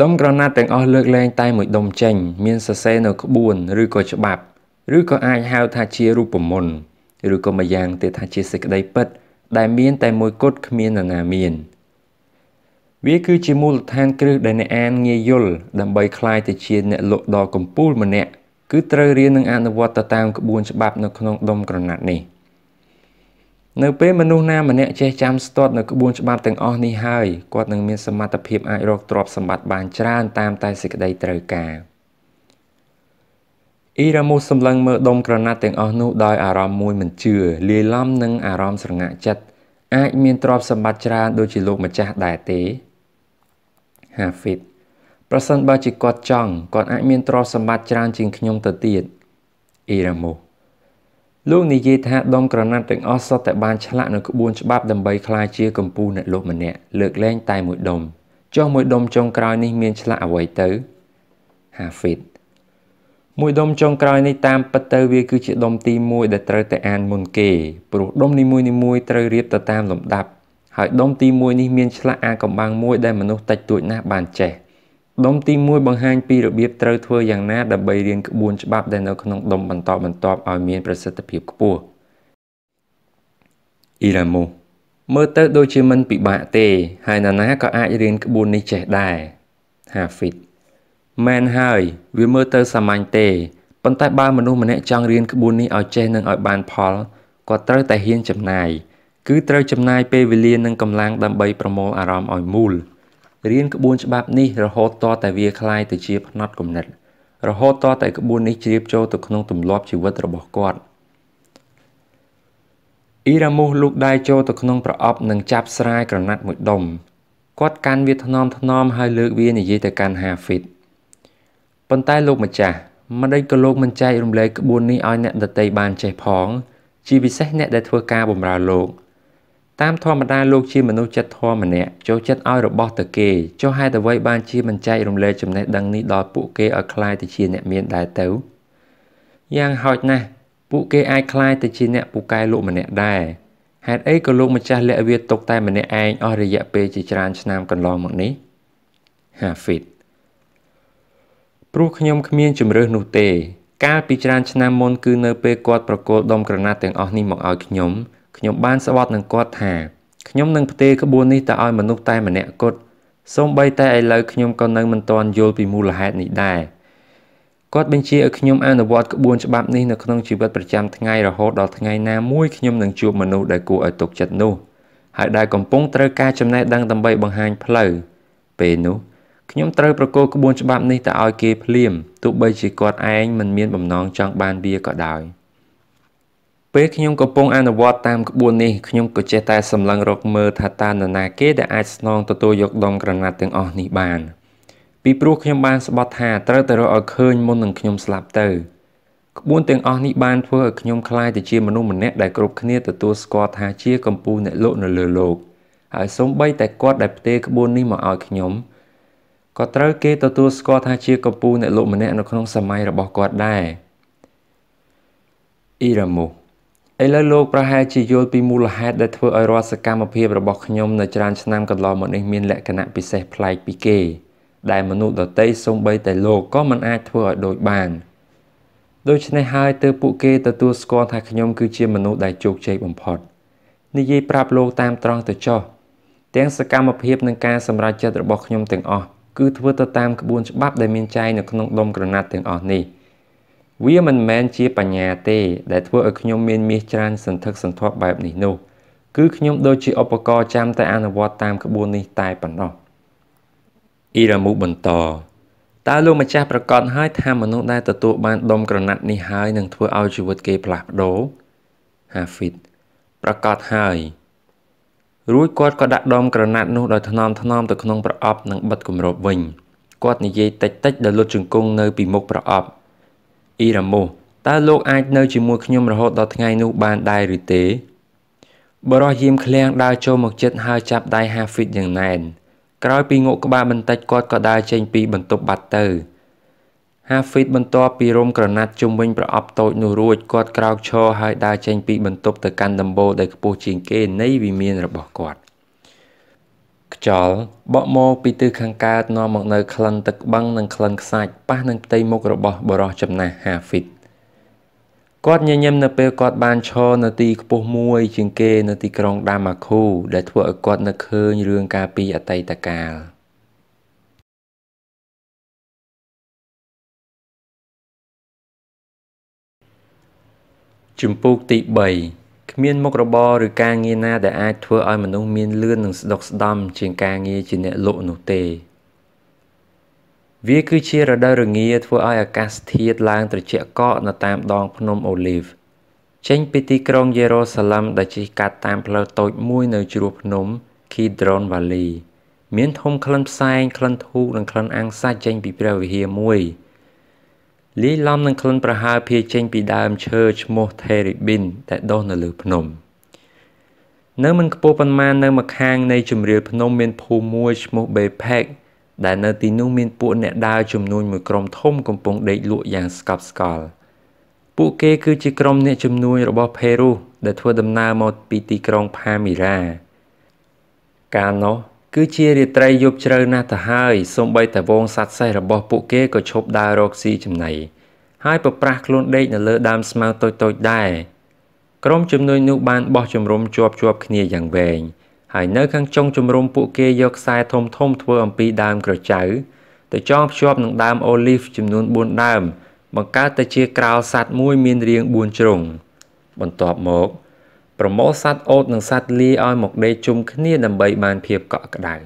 ดมกระนัดแต่งออกเลือดแรงตายเหมือนดมเจงเมียนเสเซนเอาขบวนหรือก็ฉบับหรือก็ไอฮาวทาเชียรูปมนหรือก็มายังเตทาเชียสิกได้เปิดได้เมียนแต่มวยกดเมียนนานาเมียนวิคือจิมูลทานกรึได้ในแอนเงียยุลดำใบคลายแต่เชียนเนโลดอกมปูลมันเนคือเตรียมเรียนอ่านวัตตามกระบวนฉบับในขนมดมกระนัดนี่ในเป้มนุษย์น้ามันเนี่ยเจจำสตอดในกระบวนฉบับแต่งออกนี่ให้กว่าหนึ่งมีสมรรถภาพไอโรคตรอบสมบัติบานจรานตามไตสิกได้เตรียมการอิรามุสำลังเมื่อดมกระนัดแต่งออกนู้ดอยอารมณ์มวยเหมือนเชื่อเลี้ยล้ำหนึ่งอารมณ์สง่าจัดไอเมียนตรอบสมบัติจรานโดยจิโลกมาจากได้เต๋ฮาฟิดประสันบาจิกอดจังก่อนไอเมียนตรอสมบัติจานจิงขยมตะเตียดอิรามูลูกนิยธาดมกระนัดแต่งออสแต่บานฉละในกระบวนฉบับดำใบคลายเชียกัมปูในโลกมันเนี่ยเลือกแรงตายมวยดมจ้องมวยดมจงกลายในเมียนฉละเอาไว้เต๋อฮาฟิดมวยดมจงกลายในตามปัตเตอร์เวียคือจะดมตีมวยแต่เตอแต่อันมุนเกยปลุกดมในมวยในมวยเตอเรียบแต่ตามลำดับหายดมตีมวยในเมียนฉละอากับบางมวยได้มนุษย์ตัดตัวหน้าบานเจดมตีมวยบางแห่งปีระเบียบเตอร์ทัวอย่างน่าดับใบเรียนกระบวนฉบับได้ในขนมดมบรรทอบบรรทอบเอาเมียนประสิทธิภาพกปัวอิรามูเมื่อเตอร์โดยเชมันปีบะเตไฮนานะก็อาจเรียนกระบวนในเจได้ฮาฟิดแมนไฮวิเมื่อเตอร์สมัยเตปันใต้บ้านมนุษย์มันเนี่ยจังเรียนกระบวนนี้เอาเจนึงเอาบานพอล គាត់ ត្រូវ តែ ហ៊ាន ចំណាយ គឺ ត្រូវ ចំណាយ ពេល វេលា និង កម្លាំង ដើម្បី ប្រមូល អារម្មណ៍ ឲ្យ មូល រៀន ក្បួន ច្បាប់ នេះ រហូត ត តែ វា คล้าย ទៅ ជា ផ្នត់ គំនិត រហូត ត តែ ក្បួន នេះ ជ្រាប ចូល ទៅ ក្នុង ទម្លាប់ ជីវិត របស់ គាត់ អ៊ីរ៉ាមូស លូក ដៃ ចូល ទៅ ក្នុង ប្រអប់ និង ចាប់ ស្រាយ ក្រណាត់ មួយ ដុំ គាត់ កាន់ វា ថ្នម ថ្នម ហើយ លើក វា និយាយ ទៅ កាន់ ហាហ្វីត ប៉ុន្តែ លោក ម្ចាស់ មិន ដេច ក៏ លោក មិន ចែក រំលែក ក្បួន នេះ ឲ្យ អ្នក ដទៃ បាន ចេះ ផង ជាពិសេសអ្នកដែលធ្វើការបម្រើលោកតាមធម្មតាលោកជាមនុស្សចិត្តធម៌ម្នាក់ចូលចិត្តឲ្យរបស់ទៅគេចុះហេតុអ្វីបានជាមិនចែករំលែកចំណេះដឹងនេះដល់ពួកគេឲ្យคล้ายទៅជាអ្នកមានដែរទៅយ៉ាងហោចណាស់ពួកគេអាចคล้ายទៅជាអ្នកពូកែលោកម្នាក់ដែរហេតុអីក៏លោកម្ចាស់លាក់វាទុកតែម្នាក់ឯងអស់រយៈពេលជាច្រើនឆ្នាំកន្លងមកនេះហាហ្វីតព្រោះខ្ញុំគ្មានជំរឿសនោះទេកាលពីច្រើនឆ្នាំមុនគឺនៅពេលគាត់ប្រគល់ដុំក្រណាត់ទាំងអស់នេះមកឲ្យខ្ញុំខ្ញុំបានស្បត់នឹងគាត់ថាខ្ញុំនឹងផ្ទេរក្បួននេះទៅឲ្យមនុស្សតែម្នាក់គត់សូម្បីតែឥឡូវខ្ញុំក៏នៅមិនទាន់យល់ពីមូលហេតុនេះដែរគាត់បញ្ជាឲ្យខ្ញុំអនុវត្តក្បួនច្បាប់នេះនៅក្នុងជីវិតប្រចាំថ្ងៃរហូតដល់ថ្ងៃណាមួយខ្ញុំនឹងជួបមនុស្សដែលគួរឲ្យទុកចិត្តនោះហើយដែលកំពុងត្រូវការចំណេះដឹងដើម្បីបង្ហាញផ្លូវពេលនោះខ្ញុំត្រូវប្រគល់ក្បួនច្បាប់នេះទៅឲ្យគេភ្លាមទោះបីជាគាត់ឯងមិនមានបំណងចង់បានវាក៏ដោយពេលខ្ញុំកំពុងអនុវត្តតាមក្បួននេះខ្ញុំក៏ចេះតែសម្លឹងរកមើលថាតើនរណាគេដែលអាចស្នងទទួលយកដុំក្រណាត់ទាំងអស់នេះបានពីព្រោះខ្ញុំបានស្បត់ថាត្រូវតែរកឲ្យឃើញមុននឹងខ្ញុំស្លាប់ទៅក្បួនទាំងអស់នេះបានធ្វើឲ្យខ្ញុំក្លាយទៅជាមនុស្សម្នាក់ដែលគ្រប់គ្នាទទួលស្គាល់ថាជាកំពូលអ្នកលោកនៅលើលោកហើយសូម្បីតែគាត់ដែលផ្ទេរក្បួននេះមកឲ្យខ្ញុំក៏ត្រូវគេទទួលស្គាល់ថាជាកំពូលអ្នកលោកម្នាក់នៅក្នុងសម័យរបស់គាត់ដែរអ៊ីរ៉ាមូសឥឡូវលោកប្រហែលជាយល់ពីមូលហេតុដែលធ្វើឲ្យរាល់សកម្មភាពរបស់ខ្ញុំនៅច្រើនឆ្នាំកន្លងមកនេះមានលក្ខណៈពិសេសប្លែកពីគេដែលមនុស្សដទៃសូម្បីតែលោកក៏មិនអាចធ្វើឲ្យដូចបានដូច្នេះហើយទើបពួកគេទទួលស្គាល់ថាខ្ញុំគឺជាមនុស្សដែលជោគជ័យបំផុតនិយាយប្រាប់លោកតាមត្រង់ទៅចុះទាំងសកម្មភាពនិងការសម្រេចចិត្តរបស់ខ្ញុំទាំងអស់គឺធ្វើទៅតាមក្បួនច្បាប់ដែលមានចែងនៅក្នុងដុំក្រណាត់ទាំងអស់នេះវាមិនមែនជាបញ្ញាទេដែលធ្វើឲ្យខ្ញុំមានមាសច្រើនសន្ធឹកសន្ធាប់បែបនេះនោះគឺខ្ញុំដូចជាឧបករណ៍ចាំតែអនុវត្តតាមក្បួននេះតែប៉ុណ្ណោះអ៊ីរ៉ាមូសបន្តតើលោកម្ចាស់ប្រកាសឲ្យថាមនុស្សដែលទទួលបានដុំក្រណាត់នេះហើយនឹងធ្វើឲ្យជីវិតគេផ្លាស់ប្ដូរហាហ្វីតប្រកាសហើយរួចគាត់ក៏ដាក់ដុំក្រណាត់នោះដោយថ្នមថ្នមទៅក្នុងប្រអប់និងបិទគម្របវិញគាត់និយាយតិចតិចដល់លុតជង្គង់នៅពីមុខប្រអប់អ៊ីរ៉ាមូសតើលោកអាចនៅជាមួយខ្ញុំរហូតដល់ថ្ងៃនោះបានដែរឬទេបរិយាមឃ្លាំងដើរចូលមកជិតហើយចាប់ដៃហាហ្វីតយ៉ាងណែនក្រោយពីងក់ក្បាលបន្តិចគាត់ក៏ដើរចេញពីបន្ទប់បាត់ទៅហាហ្វីតបន្តពីរុំក្រណាត់ជុំវិញប្រអប់តូចនោះរួចគាត់ក្រោកឈរហើយដើរចេញពីបន្ទប់ទៅកាន់ដំបូលដែលខ្ពស់ជាងគេនៃវិមានរបស់គាត់ខ្យល់បក់មកពីទិសខាងកើតនាំមកនៅក្លិនទឹកបឹងនិងក្លិនខ្សាច់ប៉ះនឹងផ្ទៃមុខរបស់បរិសុទ្ធចំណាស់ហាហ្វីតគាត់ញញឹមនៅពេលគាត់បានឈរនៅទីខ្ពស់មួយជាងគេនៅទីក្រុងដាម៉ាខូដែលធ្វើឲ្យគាត់នឹកឃើញរឿងកាលពីអតីតកាលជំពូកទីបីគ្មានមុខរបរឬការងារណាដែលអាចធ្វើឲ្យមនុស្សមានលឿននិងស្ដុកស្ដម្ភជាងការងារជាអ្នកលក់នោះទេវាគឺជារដូវរងាធ្វើឲ្យអាកាសធាតុឡើងត្រជាក់កកនៅតាមដងភ្នំអូលីវចេញពីទីក្រុងយេរូសាឡឹមដែលជិះកាត់តាមផ្លូវតូចមួយនៅជ្រោះភ្នំ Kidron Valley មានធំក្លិនផ្សែងក្លិនធូបនិងក្លិនអាំងសាច់ចេញពីព្រះវិហារមួយលាយឡំនឹងក្លិនប្រហើរភាយចេញពីដើមឈើឈ្មោះ Teribin ដែលដុះនៅលើភ្នំនៅមិនខ្ពស់ប៉ុន្មាននៅម្ខាងនៃជម្រាលភ្នំមានភូមិមួយឈ្មោះ Bepec ដែលនៅទីនោះមានពួកអ្នកដើរចំនួនមួយក្រុមធំកំពុងដេកលក់យ៉ាងស្កប់ស្កល់ពួកគេគឺជាក្រុមអ្នកជំនួញរបស់ Peru ដែលធ្វើដំណើរមកពីទីក្រុង Palmyra កាលនោះគឺជារាត្រីយប់ជ្រៅណាស់ទៅហើយសូម្បីតែវងសត្វសេះរបស់ពួកគេក៏ឈប់ដើររកស៊ីចំណីហើយប្រប្រាស់ខ្លួនដេកនៅលើដើមស្មៅតូចៗដែរក្រុមជំនួញនោះបានបោះជំរំជាប់ជាប់គ្នាយ៉ាងវែងហើយនៅខាងចុងជំរំពួកគេយកខ្សែធំធំធ្វើអំពីដើមក្រចៅទៅចងភ្ជាប់នឹងដើមអូលីវចំនួនបួនដើមបង្កើតទៅជាក្រោលសត្វមួយមានរាងបួនជ្រុងបន្ទាប់មក Promote sat oat and sat lee or mok day chunk near the bay man peep cock down.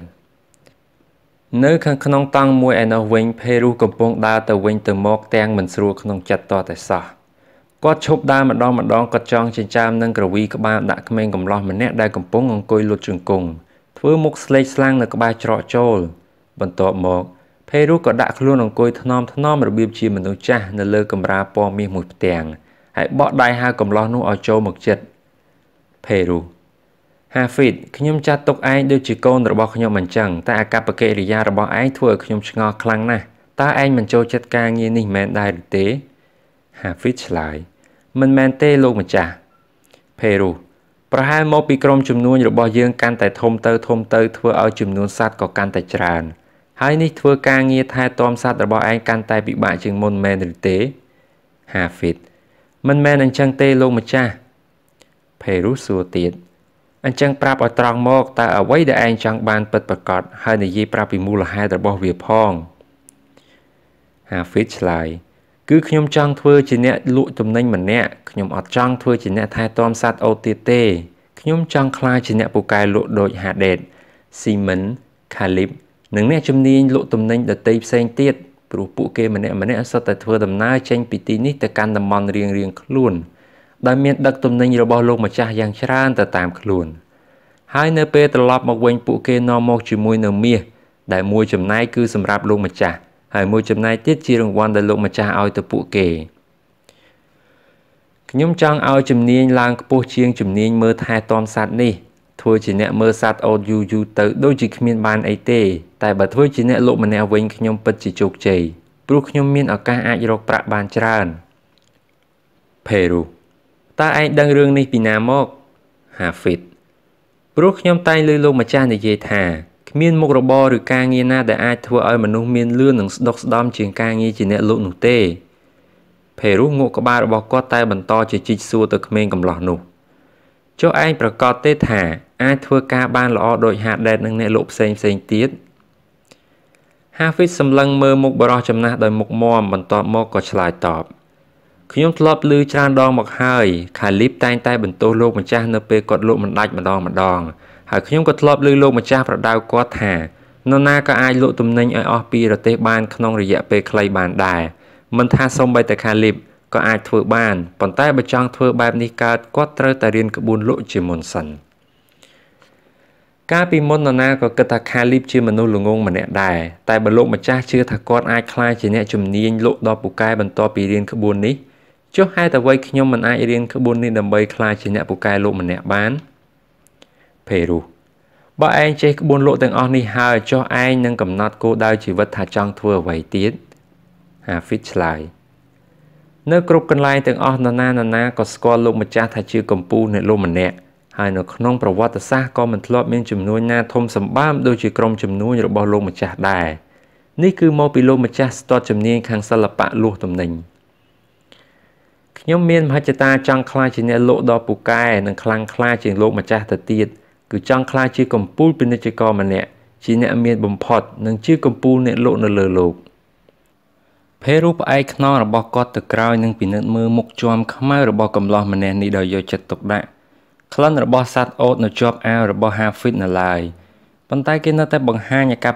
No can canong tongue more and a wing peru compong that a wing to mock tangman through canong chat taught a saw. Got chop down at dom at dom got chong chin cham nung a week about that coming gum lom and net that compong on coi luchung kung. Two mock slate slang the by trot chol. But top mock. Peru got that clone on coi tom tom or beep chim and no chat and the lurk and rap or me with tang. I bought die hack gum lom or chol mok chet. Peru. Hafid, Knyum chat took eye do chicon the bock yum and chung, ta a capacate yard about eye to a Knyum chunga clang na, ta eye man cho chat gang yin man died day. Hafid sly. Man man tay lo macha. Peru. Praham mopi crom chum noon your boy young can't at home third home third to our chum noon sat or can't at ran. High need to a gang yet high tom sat about eye can't I be batching moon man day. Hafid. Man man and chung tay lo macha. Peru so did. And Chang prap or trang mock that away the ain chang ban put percot, hide the ye prappy mool hide the bob with pong. Half which lie. Good knum chang twir genet look to name my neck, knum or chang twir genet high tom sat old tea. Knum chang clan genet bukai look dog had dead. Seaman, calib, nung natural name look to name the tape saying teat. Proof book came and a minute so that twir them nigh chang pity need the can the mon ring ring clun. ដែលមានដឹកទំនិញរបស់លោកម្ចាស់យ៉ាងច្រើនទៅតាមខ្លួន Ta ain't done rung ni pinamok. Half it. Brook yum tiny little machan the yet ha. Kmin mogrobor, you can't in that the eye to a manu mean lunans, dogs dumb chin can't eat in that look no day. Peru ngok about about cot type and torch a chich so to kmin gum lano. Cho ain't procot it ha. I to a car ban or dog hat that and that look same same teeth. Half it some lung mur mok baracham nat the mok mom and top mok or slide top. ខ្ញុំធ្លាប់ឮច្រើនដងមកហើយខាលីបតែងតែបន្ទោសលោកម្ចាស់នៅពេលគាត់លោកមិនដាច់ម្ដងម្ដងហើយខ្ញុំក៏ធ្លាប់ឮលោកម្ចាស់ប្រដៅគាត់ថានរណាក៏អាចលក់ទំនិញឲ្យអស់ពីរទេះបានក្នុងរយៈពេលខ្លីបានដែរ ចុះហេតុអ្វីខ្ញុំមិនអាចរៀនក្បួននេះដើម្បីខ្លាចជាអ្នកពូកែលោកម្នាក់បាន ខ្ញុំមានមហិច្ឆតាចង់ខ្លាចជាអ្នកលោកដល់ពូកែនិងខ្លាំងខ្លាចជាងលោកម្ចាស់ទៅទៀតគឺចង់ខ្លាចជាកម្ពូល ចំណុចពេលបានអំណាចនឹងទ្រព្យ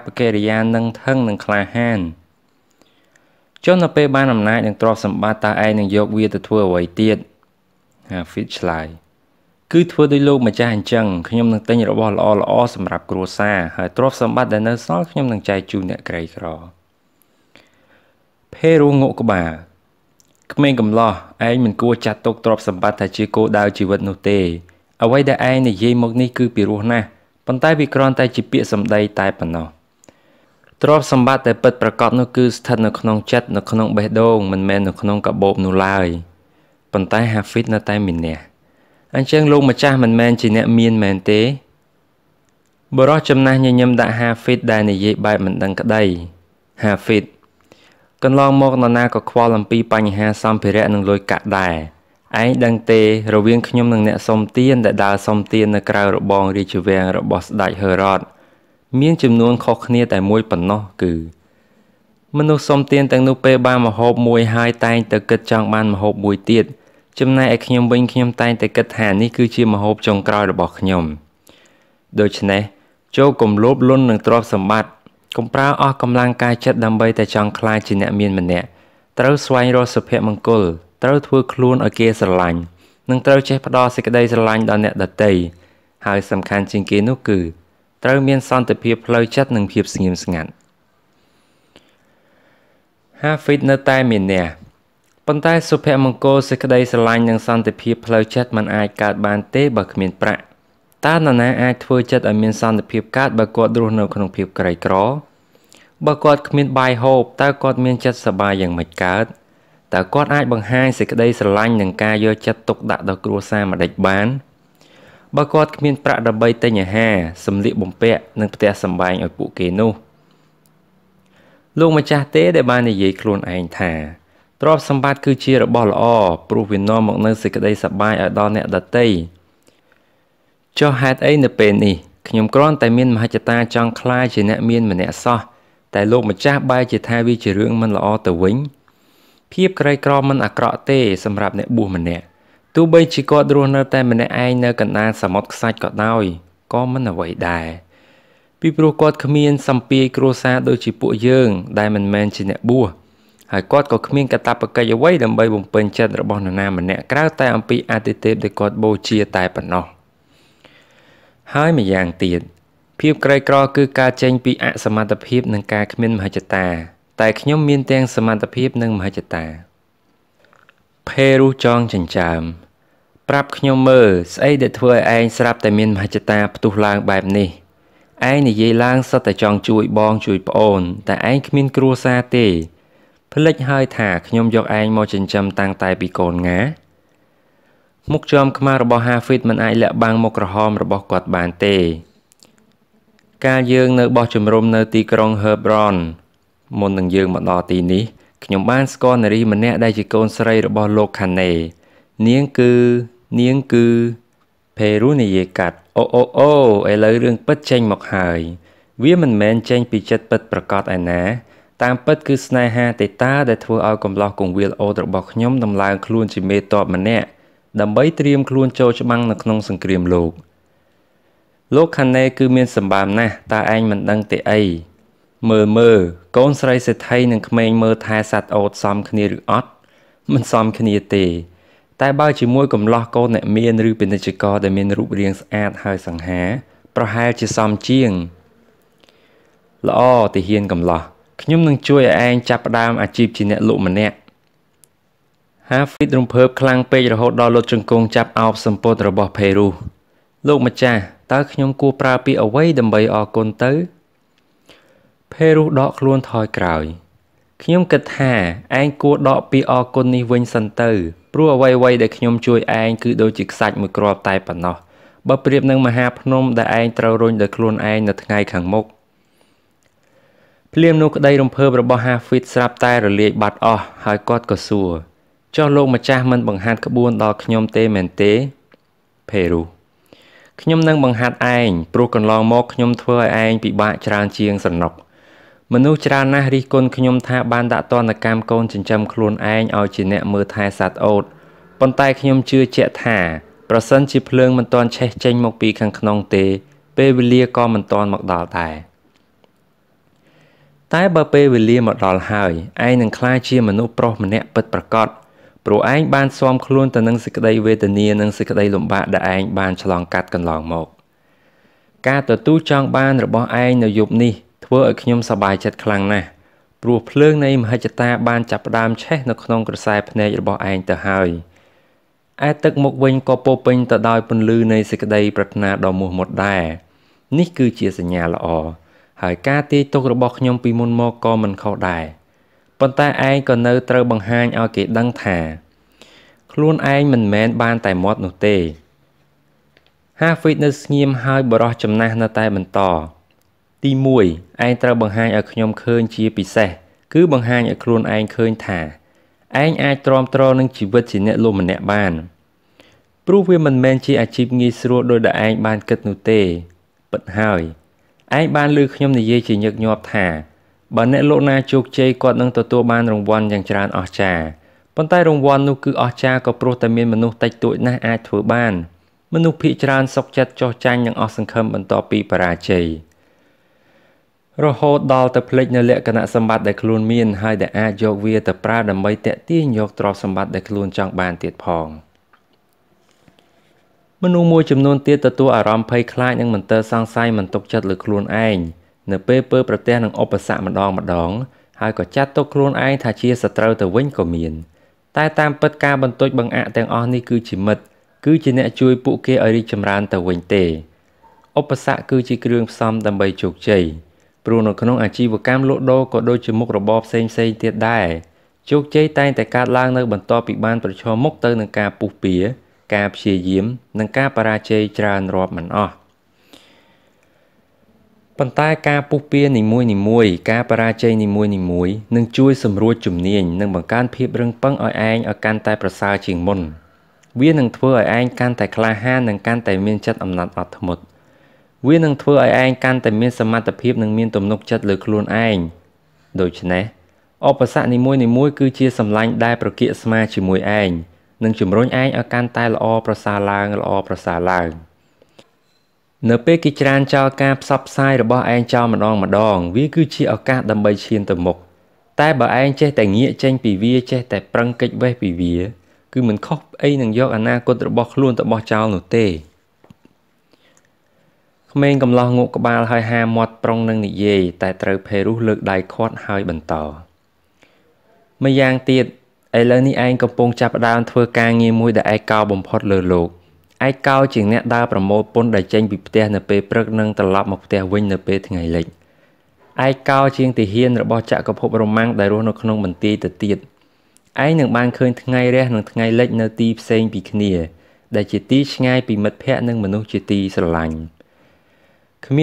សម្បត្តិតើឯងនឹងយកវាទៅធ្វើអ្វីទៀតហាហ្វីតឆ្លើយគឺធ្វើដោយលោកម្ចាស់អញ្ចឹងខ្ញុំនឹងទិញរបស់ល្អៗសម្រាប់គ្រួសារហើយទ្រព្យសម្បត្តិដែលនៅសល់ខ្ញុំនឹងចែកជូនអ្នកក្រីក្រ ទ្រព្យសម្បត្តិដែលពិតប្រាកដនោះគឺស្ថិតនៅក្នុងចិត្តនៅក្នុងបេះដូងមិនមែននៅក្នុងកាបូបនោះឡើយប៉ុន្តែហាហ្វីតនៅតែមានអ្នកអញ្ចឹងលោកម្ចាស់មិនមែនជាអ្នកមានមែនទេបរិសុទ្ធចំណេះញញឹមដាក់ហាហ្វីតដែលនិយាយបែបមិនដឹងក្ដីហាហ្វីត មានចំនួនខុសគ្នាតែមួយប៉ុណ្ណោះគឺមនុស្សសុំទានទាំងនោះពេលបានមហូបមួយហើយតែងតែគិតចង់បានមហូបមួយទៀត ចំណែកឯខ្ញុំវិញខ្ញុំតែងតែគិតថានេះគឺជាមហូបចុងក្រោយរបស់ខ្ញុំ ប៉ុន្តែសុភមង្គលសេចក្តីស្រឡាញ់និងសន្តិភាពផ្លូវចិត្តមិនអាចកើតបានទេបើគ្មានប្រាក់តើនរណាអាចធ្វើចិត្តឲ្យមានសន្តិភាពកើតបើគាត់រស់នៅក្នុងភាពក្រីក្រ ទ្រព្យសម្បត្តិគឺជារបស់ល្អ ហើយគាត់ក៏គ្មានកាតព្វកិច្ចអ្វីដើម្បីបំពេញចិត្តរបស់នរណាម្នាក់ក្រៅតែអំពីអាទិទេពដែលគាត់បូជាតែប៉ុណ្ណោះ ផ្លេចហើយថាខ្ញុំយកឯងមកចិញ្ចឹមតាំងតែពីកូនងាមុខចំខ្មៅរបស់ Hafid មិនអាចលាក់បាំងមុខក្រហមរបស់គាត់បានទេកាលយើងនៅបោះជំរំនៅទីក្រុង Hebron មុននឹងយើងមកដល់ទីនេះខ្ញុំបានស្គាល់នារីម្នាក់ដែលជាកូនស្រីរបស់លោក Khane នាងគឺនាងគឺ Peruniye Kat អូ អូ អូ ឥឡូវរឿងពិតចេញមកហើយវាមិនមែនចេញពីចិត្តពិតប្រាកដឯណា តាមពិតគឺស្នេហាទេតាដែលធ្វើឲ្យកំឡោះគង្វាលអូតរបស់ខ្ញុំតម្លើងខ្លួនជាមេតបម្នាក់ដើម្បីត្រៀមខ្លួនចូលច្បាំងនៅក្នុងសង្គ្រាមលោកលោក ខ្ញុំនឹងជួយឲ្យឯងចាប់ផ្ដើមអាជីពជាអ្នកលក់ម្នាក់ហាហ្វីតរំភើបខ្លាំងពេករហូតដល់លុតជង្គង់ចាប់អោបសម្ពត់របស់ភេរូលោកម្ចាស់តើខ្ញុំគួរប្រើពាក្យអ្វីដើម្បីអរគុណទៅភេរូដកខ្លួនថយក្រោយខ្ញុំគិតថាឯងគួរដកពាក្យអរគុណនេះវិញសិនទៅព្រោះអ្វីៗដែលខ្ញុំជួយឯងគឺដូចជាខ្សាច់មួយគ្រាប់តែប៉ុណ្ណោះបើប្រៀបនឹងមហាភ្នំដែលឯងត្រូវរុញដល់ខ្លួនឯងនៅថ្ងៃខាងមុខ ភ្លាមនោះក្តីរំភើបរបស់ហាហ្វីតស្រាប់តែរលាយបាត់អស់ហើយគាត់ក៏សួរចុះលោកម្ចាស់មិនបង្ហាត់ឯងព្រោះកន្លងមកខ្ញុំធ្វើឲ្យឯងពិបាកច្រើនជាងសំណុកមនុស្សច្រើនណាស់រិះគន់ខ្ញុំថាបានដាក់ទណ្ឌកម្មកូនចិញ្ចឹមខ្លួនឯងឲ្យជាអ្នកមើលថែសត្វអូតប៉ុន្តែខ្ញុំជឿជាក់ថាប្រសិនជាភ្លើងមិនទាន់ឆេះចេញមកពីខាងក្នុងទេពេលវេលាក៏មិនទាន់មកដល់ហើយឯងនឹងក្លាយជាមនុស្ស តែបើពេលវេលាមកដល់ហើយឯងនឹងក្លាយជាមនុស្សប្រុសម្នាក់ពិតប្រាកដព្រោះឯងបានស្វមខ្លួនទៅនឹងសេចក្ដីវេទនានិងសេចក្ដីលំបាកដែលឯងបានឆ្លងកាត់កន្លងមកការទទួលចងបានរបស់ឯងនៅយប់នេះធ្វើឲ្យខ្ញុំសប្បាយចិត្តខ្លាំងណាស់ព្រោះភ្លើងនៃមហិច្ឆតាបានចាប់ផ្ដើមឆេះនៅក្នុងក្រសែភ្នែករបស់ឯងទៅហើយឯតឹកមុខវិញក៏ពោពេញទៅដោយពន្លឺនៃសេចក្ដីប្រាថ្នាដ៏មោះមុតដែរនេះគឺជាសញ្ញាល្អ ហើយកការទីຕົកររបស់ខ្ញុំពីមុនមកក៏មិនខុសដែរប៉ុន្តែឯងក៏នៅត្រូវបង្ហាញឲ្យគេដឹងថាខ្លួនឯងមិនមែនបានតែមាត់នោះទេហាហ្វីតនៅស្ងៀមហើយបរោះចំណាស់នៅតែបន្តទីមួយឯងត្រូវបង្ហាញឲ្យខ្ញុំឃើញជាពិសេសគឺបង្ហាញឲ្យខ្លួនឯងឃើញថាឯងអាចទ្រាំទ្រនឹងជីវិតជាអ្នកលក់ម្នាក់បានព្រោះវាមិនមែនជាអាជីពងាយស្រួលដោយដែលឯងបានគិតនោះទេពិតហើយ ឯងបានលើខ្ញុំនិយាយជាញឹកញាប់ថាបើអ្នកលោកណាជោគជ័យគាត់នឹងទទួលបានរង្វាន់យ៉ាងច្រើនអស្ចារ្យ Pontai rong wan nu ku ocha ko pro ta mien manuh taich tuoch nah aaj thwe ban. Manuh phik chran sok chit choh chanh nang os sangkham bantop pi parachai. Rohot dal ta plech no lakana sambat dai klun mien hai dai aaj yok we ta pra damai taek tien yok trop sambat dai klun chong ban tiet phong. មនុស្សមួយចំនួនទៀតទទួលអារម្មណ៍ភ័យខ្លាចនឹងមិនទៅសង្ស័យមិនទុកចិត្តលើខ្លួនឯង ការព្យាយាមនិងការបរាជ័យច្រើនរាប់មិនអស់ប៉ុន្តែការពុះពៀរនីមួយៗ នឹងជំរុញឯងឲ្យកាន់តែល្អប្រសើរឡើងល្អប្រសើរឡើង ឯឡូវនេះឯងកំពុងចាប់ផ្ដើមធ្វើការងារមួយដែលឯកោបំផុតលើលោកឯកោជាងអ្នកដើរប្រមូលពន្ធដែលចេញពីផ្ទះនៅពេលព្រឹកនិងត្រឡប់មកផ្ទះវិញនៅពេលថ្ងៃលិចឯកោជាងទាហានរបស់ចក្រភពរមាំងដែលរស់នៅក្នុងបន្ទាយទៅទៀតឯងនឹងបានឃើញថ្ងៃរះនិងថ្ងៃលិចនៅទីផ្សេងពីគ្នាដែលជាទីឆ្ងាយពីមិត្តភ័ក្តិនិងមនុស្សជាទីស្រឡាញ់ នឹងម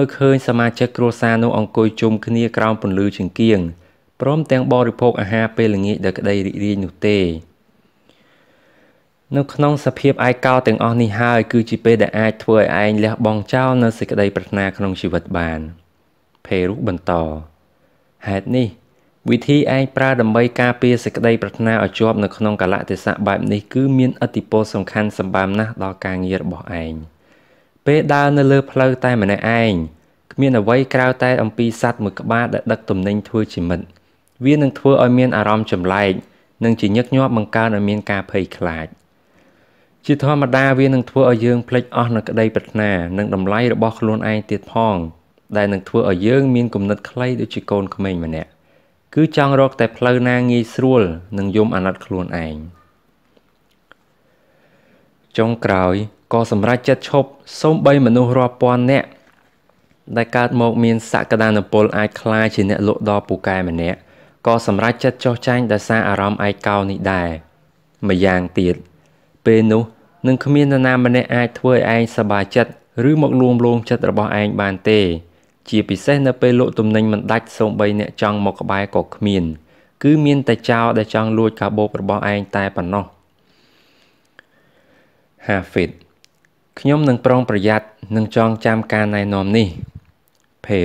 ើលឃើញសមាជិកគ្រួសារនោះអង្គុយជុំគ្នាក្រោមពន្លឺចង្កៀងព្រមទាំងបរិភោគអាហារពេលល្ងាចដែលក្តីរីករាយនោះទេ ពេលដើរនៅលើផ្លូវតែម្នាក់ឯងគ្មានអ្វីក្រៅតែអំពីសัตว์មួយក្បាលដែលដឹកទំនិញធ្វើជីវិតវានឹងធ្វើឲ្យមានអារម្មណ៍ចម្លែកនិងជាញឹកញាប់បង្កើនឲ្យមានការភ័យខ្លាចជាធម្មតាវានឹងធ្វើឲ្យយើងភ្លេចអស់នូវក្តីប្រាថ្នានិងតម្លៃរបស់ខ្លួនឯងទៀតផងដែលនឹងធ្វើឲ្យយើងមានគំនិតខ្លីដូចជាកូនក្មេងម្នាក់គឺចង់រកតែផ្លូវណាងាយស្រួលនិងយំអាណិតខ្លួនឯង ហាហ្វីត ខ្ញុំនឹងប្រុងប្រយ័ត្ននឹងចងចាំការណែនាំនេះ ក៏គ្មា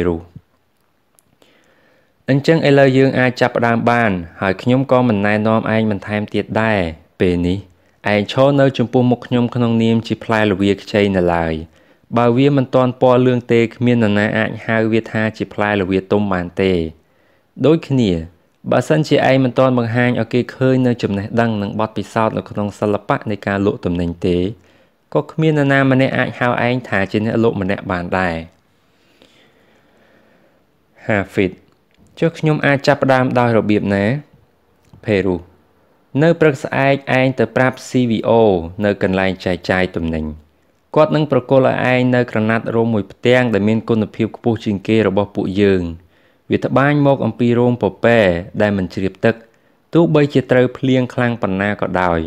ននរណាម្នាក់អាចហៅឯងថាជាអ្នកលោកម្នាក់បានដែរហាហ្វីតចុះខ្ញុំអាចចាប់ផ្ដើមដោយរបៀបណាភេរូនៅព្រឹកស្អែកឯងទៅប្រាប់ C V O នៅកន្លែងចែកចាយទំនិញគាត់នឹងប្រគល់ឲ្យឯងនៅក្រណាត់រោមមួយផ្ទាំងដែលមានគុណភាពខ្ពស់ជាងគេរបស់ពួកយើងវាត្បាញមកអំពីរោមពពែដែលមិនជ្រាបទឹកទោះបីជាត្រូវភ្លៀងខ្លាំងប៉ុណ្ណាក៏ដោយ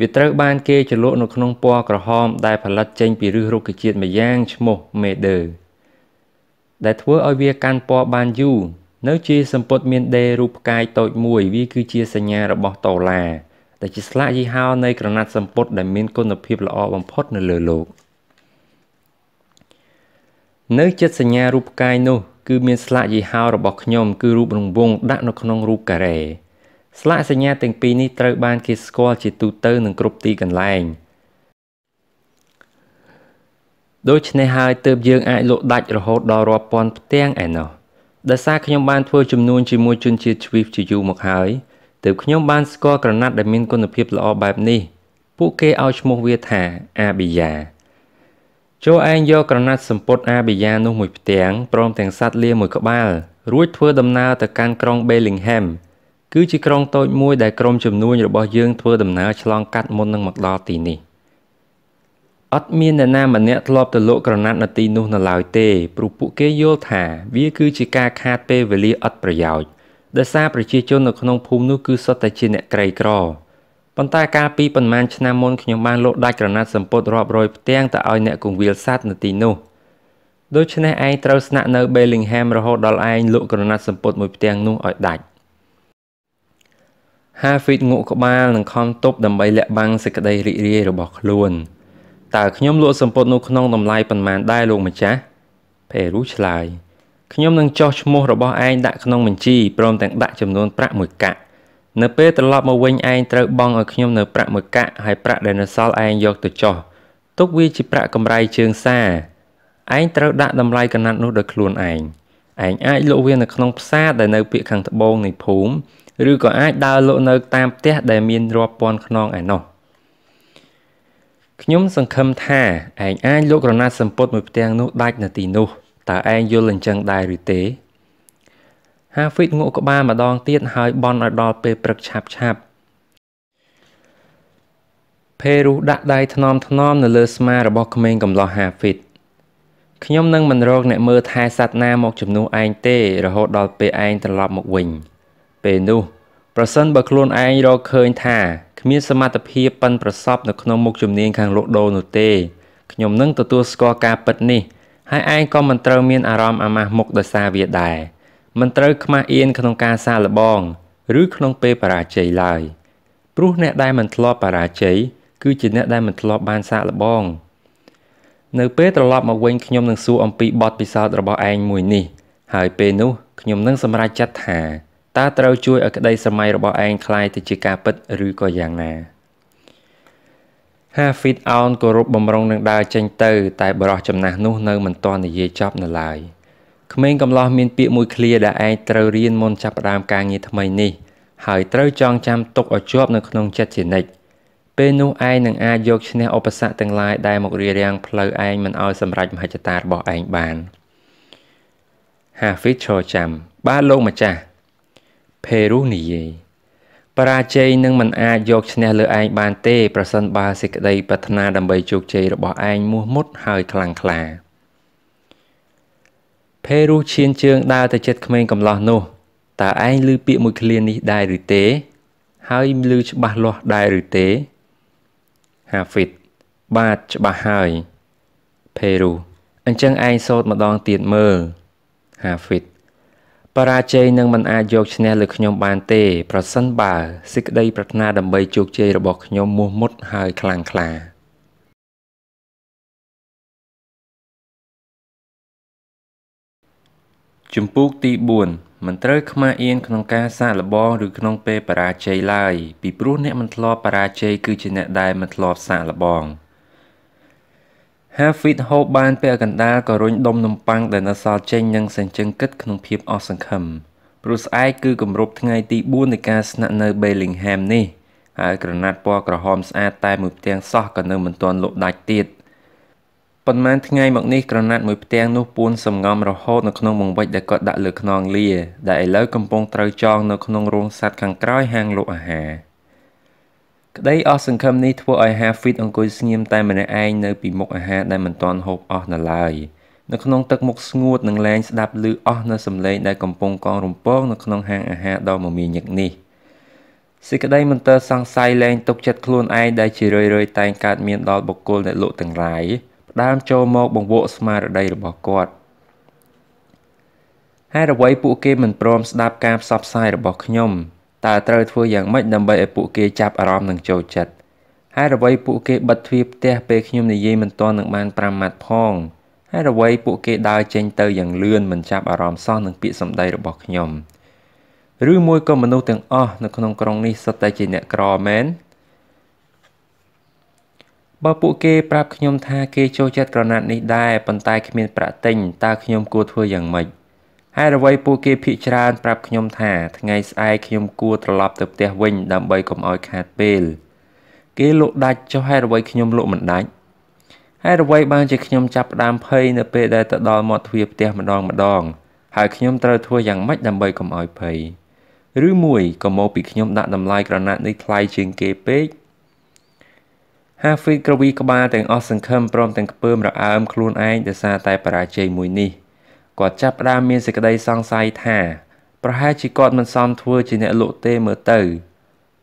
វាត្រូវបានគេជ្រលក់នៅក្នុងពណ៌ក្រហមដែលផលិតចេញពីឫសរុក្ខជាតិម្យ៉ាងឈ្មោះមេដឺដែលធ្វើឲ្យវាកាន់ពណ៌បានយូរនៅជាសម្ពត់មានដេររូបផ្កាយតូចមួយវាគឺជាសញ្ញារបស់ដុល្លារដែលជាស្លាកយីហោនៃក្រណាត់សម្ពត់ដែលមានគុណភាពល្អបំផុតនៅលើโลก Nơi chất sân nhà rụp cài nô, cứ miên sla dì hào rồi bọc nhôm cứ rụp rung bông đạc nó khăn ông rụp cà rè. Sla sân nhà tình pì ni trâu bàn kì scoal chỉ tù tơ nâng cụp tì gần lành. Đôi chân này hai tớp dương ai lộ đạch rồi hốt đo rò bọn tên ảnh nó. Đã xa khăn nhóm bàn thua chùm nuôn chì mua chun chì chùi chì dù mọc hỏi. Tớp khăn nhóm bàn scoal cà nát đại minh con nộp hiếp lọ bạp ni. Phụ kê ao chmô viết thả A bì già. Cho anh do cẩn nát sầm pot a bị già nung mùi tiếng, prom tiếng sát lia mùi cọ ba, ruột thưa đầm na từ can krong Bellingham, cứ chỉ krong tôi môi đại krong chầm nuôi rồi bao dương thưa đầm na chlong cắt môn nâng mặt đo tì nỉ. Ất miên đại nam mà nẹt lọp từ lỗ cẩn nát là tì nung là lòi tê, pru pụ kê vô thả, vía cứ chỉ ca khát pê về lia ất bầy giàu, đã xa bầy chia chôn ở khung phum nô cứ sót tại trên nẹt cày cò. Bọn ta ca pi bần man chân nam môn khi nhóm ban lộ đạch rana sầm pot rọp rồi tiếng ta oi nẹ cùng viêl sát nửa tí nô. Đôi chân này anh trâu sạ nợ Bellingham rồi hốt đòi anh lộ rana sầm pot một tiếng nô oi đạch. Hai phít ngụ của ba lần con top đầm bay lẹ băng sẽ cái đây rị rì rồi bọc luôn. Ta khi nhóm lộ sầm pot nô không đầm lai bần man đai luôn mà chả. Phải rút lại. Khi nhóm đang cho mua rồi bỏ anh đã không mình chi, prom tặng đã chấm luôn prạ một cạn. Nợ bê tờ lọp màu quanh anh trâu bong ở nhóm nợ prạ mực cạ hay prạ để nợ xóa anh dọc tờ cho. Tốt vi chỉ prạ cầm rai chương xa. Anh trâu đã đâm lai cả nặng nốt được luôn anh. Anh ai lộ viên ở khăn xa để nợ bị khẳng thật bông này phốm. Rưu có ai đào lộ nợ tam tét để miên rô bọn khăn anh nọ. Nhóm sân khâm thà, anh ai lộ cả nát sân bốt mực tiếng nốt đạch nợ tì nô. Tả anh vô lần chân đài rưu tế. Hà phít ngộ có ba mà đoàn tiết hỏi bọn ở đoàn bê bật chạp chạp. Phê rú đạc đáy thân nôm thân nôm nở lơ sma rồi bọc mình cầm lo hà phít. Khi nhóm nâng mình rốt nẹ mơ thai sát na một chùm nụ anh tê rồi hốt đoàn bê anh tần lọp một quỳnh. Bê nụ, bà sân bậc luôn anh rồi khơi thả. Khi miên sơ mát tập hiếp bân bà sọp nở khôn một chùm niên kháng lộ đô nụ tê. Khi nhóm nâng tù tù sco ca bật ni. Hai anh có mình trâu miên à rõm à mạc mục đ Mình trâu khmá yên khăn ca xa là bong, rưu khăn bê bà ra cháy lại. Bố nét đai mình thọ bà ra cháy, cứ chỉ nét đai mình thọ bàn xa là bong. Nếu bê trò lọp mà quên khăn nhóm nâng xu ông bị bọt bí xa trò bỏ anh mùi nì. Hỏi bê nú, khăn nhóm nâng xâm ra chát thả. Ta trâu chui ở cái đây xa mai trò bỏ anh khai thì chỉ ca bất rưu có dạng nà. Hà phít áo cổ rụp bầm rong nâng đai chanh tơ, tại bà rõ chầm nà nú nâng mình toàn để dê chóp nà lại. Mình cầm lo miên bị mùi khlia đã anh trâu riêng môn chạp đàm ca nghi thầm mây ni. Hỏi trâu chong chăm tục ở chốp nâng nông chất chỉ nịch. Bên nụ ai nâng ai dọc chân nè ổ bà sạc tương lai đai một rìa riêng plâu anh mình oi xâm rạch mà hạch ta bỏ anh bàn. Hà phít trò chăm, ba lô mà chà. Phê rú nì dì. Bà ra chê nâng mình ai dọc chân nè lửa anh bàn tê bà sân ba xích đầy bà thân nà đầm bầy chục chê rồi bỏ anh mua mút hơi khlang khla. Phê rú chiên chương đào ta chất khmênh cầm lọt nô. Ta anh lưu bị mùi khliên đi đài rửa tế. Hai im lưu cho bạc lọt đài rửa tế. Hà phịt bạc cho bạc hai. Phê rú anh chân anh sốt mà đoàn tiệt mơ. Hà phịt bà ra chê nâng mình ai dọc chân nè lực nhóm bàn tê. Bà sân bà xích đây bạc na đầm bây chuộc chê rồi bọc nhóm mua mốt hơi khlang khla. Chúng búc tí buồn, mình trơi khmá yên khăn ca xa là bong rưu khăn bê bà ra cháy lại. Bị bút nẹ mình thọ bà ra cháy cư chế nẹ đai mình thọ xa là bong. Hà phít hô bàn bê ở gần đá có rôn đông nông băng để nó xa chênh nâng sân chân kết khăn phiếp ọc sân khâm. Bút ai cư cầm rộp thang ngay tí buồn để ca xa nợ Bellingham ni. Ai cửa nát bò cửa hòm xa tai mùi tiếng xóa cả nơi mình toàn lộ đạch tiết. Bọn màn thang ngay mọc ní cửa nát mùi tiếng nụ buôn xâm ngom rồi hốt nó khăn mông bạch đã có đạ lửa khăn lìa. Đã ấy lỡ cầm bông trâu chong nó khăn rôn sát khăn krói hàng lộ à hà. Cái đây ớt sân khâm ní thua ai hà phít ông côi sinh nghiêm tay mình này anh nơi bị mốc à hà đai mình toàn hộp ớt nà lại. Nó khăn tắc mốc sngút nâng lên sẽ đạp lửa ớt nà xâm lên đai cầm bông con rung bông nó khăn hàng à hà đo mà mì nhật ní. Sẽ cái đây mình tơ sang say lên tốc chất khuôn ai đai chỉ rơi rơi tay cát miên đo bọc côn để lộ tầng rái. Đám cho một bóng bộ smart ở đây là bỏ cọt. Hai rồi quấy phụ kia mình prom sạp cam sắp sai rồi bỏ nhóm. Ta trời thua dạng mất đầm bậy phụ kia chạp ở rõm nâng châu chật. Hai rồi quấy phụ kia bật thuyếp teh bê nhóm này dây mình toàn nâng bàn pram mặt phong. ហើយ រវៃ ពួកគេ ដើរចេញ ទៅ យ៉ាង លឿន មិន ចាប់ អារម្មណ៍ សោះ នឹង ពាក្យ សម្ដី របស់ ខ្ញុំ ឬ មួយ ក៏ មនុស្ស ទាំង អស់ នៅ ក្នុង ក្រុង នេះ សិត តែ ជា អ្នក ក្រ មែន បើ ពួកគេ ប្រាប់ ខ្ញុំ ថា គេ ចូល ចិត្ត ក្រណាត់ នេះ ដែរ ប៉ុន្តែ គ្មាន ប្រាក់ ទិញ តើ ខ្ញុំ គួរ ធ្វើ យ៉ាង ម៉េច ហើយ រវៃ ពួកគេ ភាគ ច្រើន ប្រាប់ ខ្ញុំ ថា ថ្ងៃ ស្អែក ខ្ញុំ គួរ ត្រឡប់ ទៅ ផ្ទះ វិញ ដើម្បី កុំ ឲ្យ ខាត ពេល គេ លក់ ដាច់ ចុះ ហើយ រវៃ ខ្ញុំ លក់ មិន ដាច់ ហើយ រវៃ បាន ជា ខ្ញុំ ចាប់ ផ្ដើម ភ័យ នៅ ពេល ដែល ទៅ ដល់ មាត់ ទ្វារ ផ្ទះ ម្ដង ម្ដង ហើយ ខ្ញុំ ត្រូវ ធ្វើ យ៉ាង ម៉េច ដើម្បី កុំ ឲ្យ ភ័យ ឬ មួយ ក៏ មក ពី ខ្ញុំ ដាក់ តម្លៃ ក្រណាត់ នេះ ថ្លៃ ជាង គេ ពេក ហាហ្វី ក្រវី ក្បាល ទាំង អស់ សង្ឃឹម ព្រម ទាំង ខ្ពើម រអើម ខ្លួន ឯង ដោយសារ តែ បរាជ័យ មួយ នេះ គាត់ ចាប់ ផ្ដើម មាន សេចក្តី សង្ស័យ ថា ប្រហែល ជា គាត់ មិន សម ធ្វើ ជា អ្នក លក់ ទេ មើល ទៅ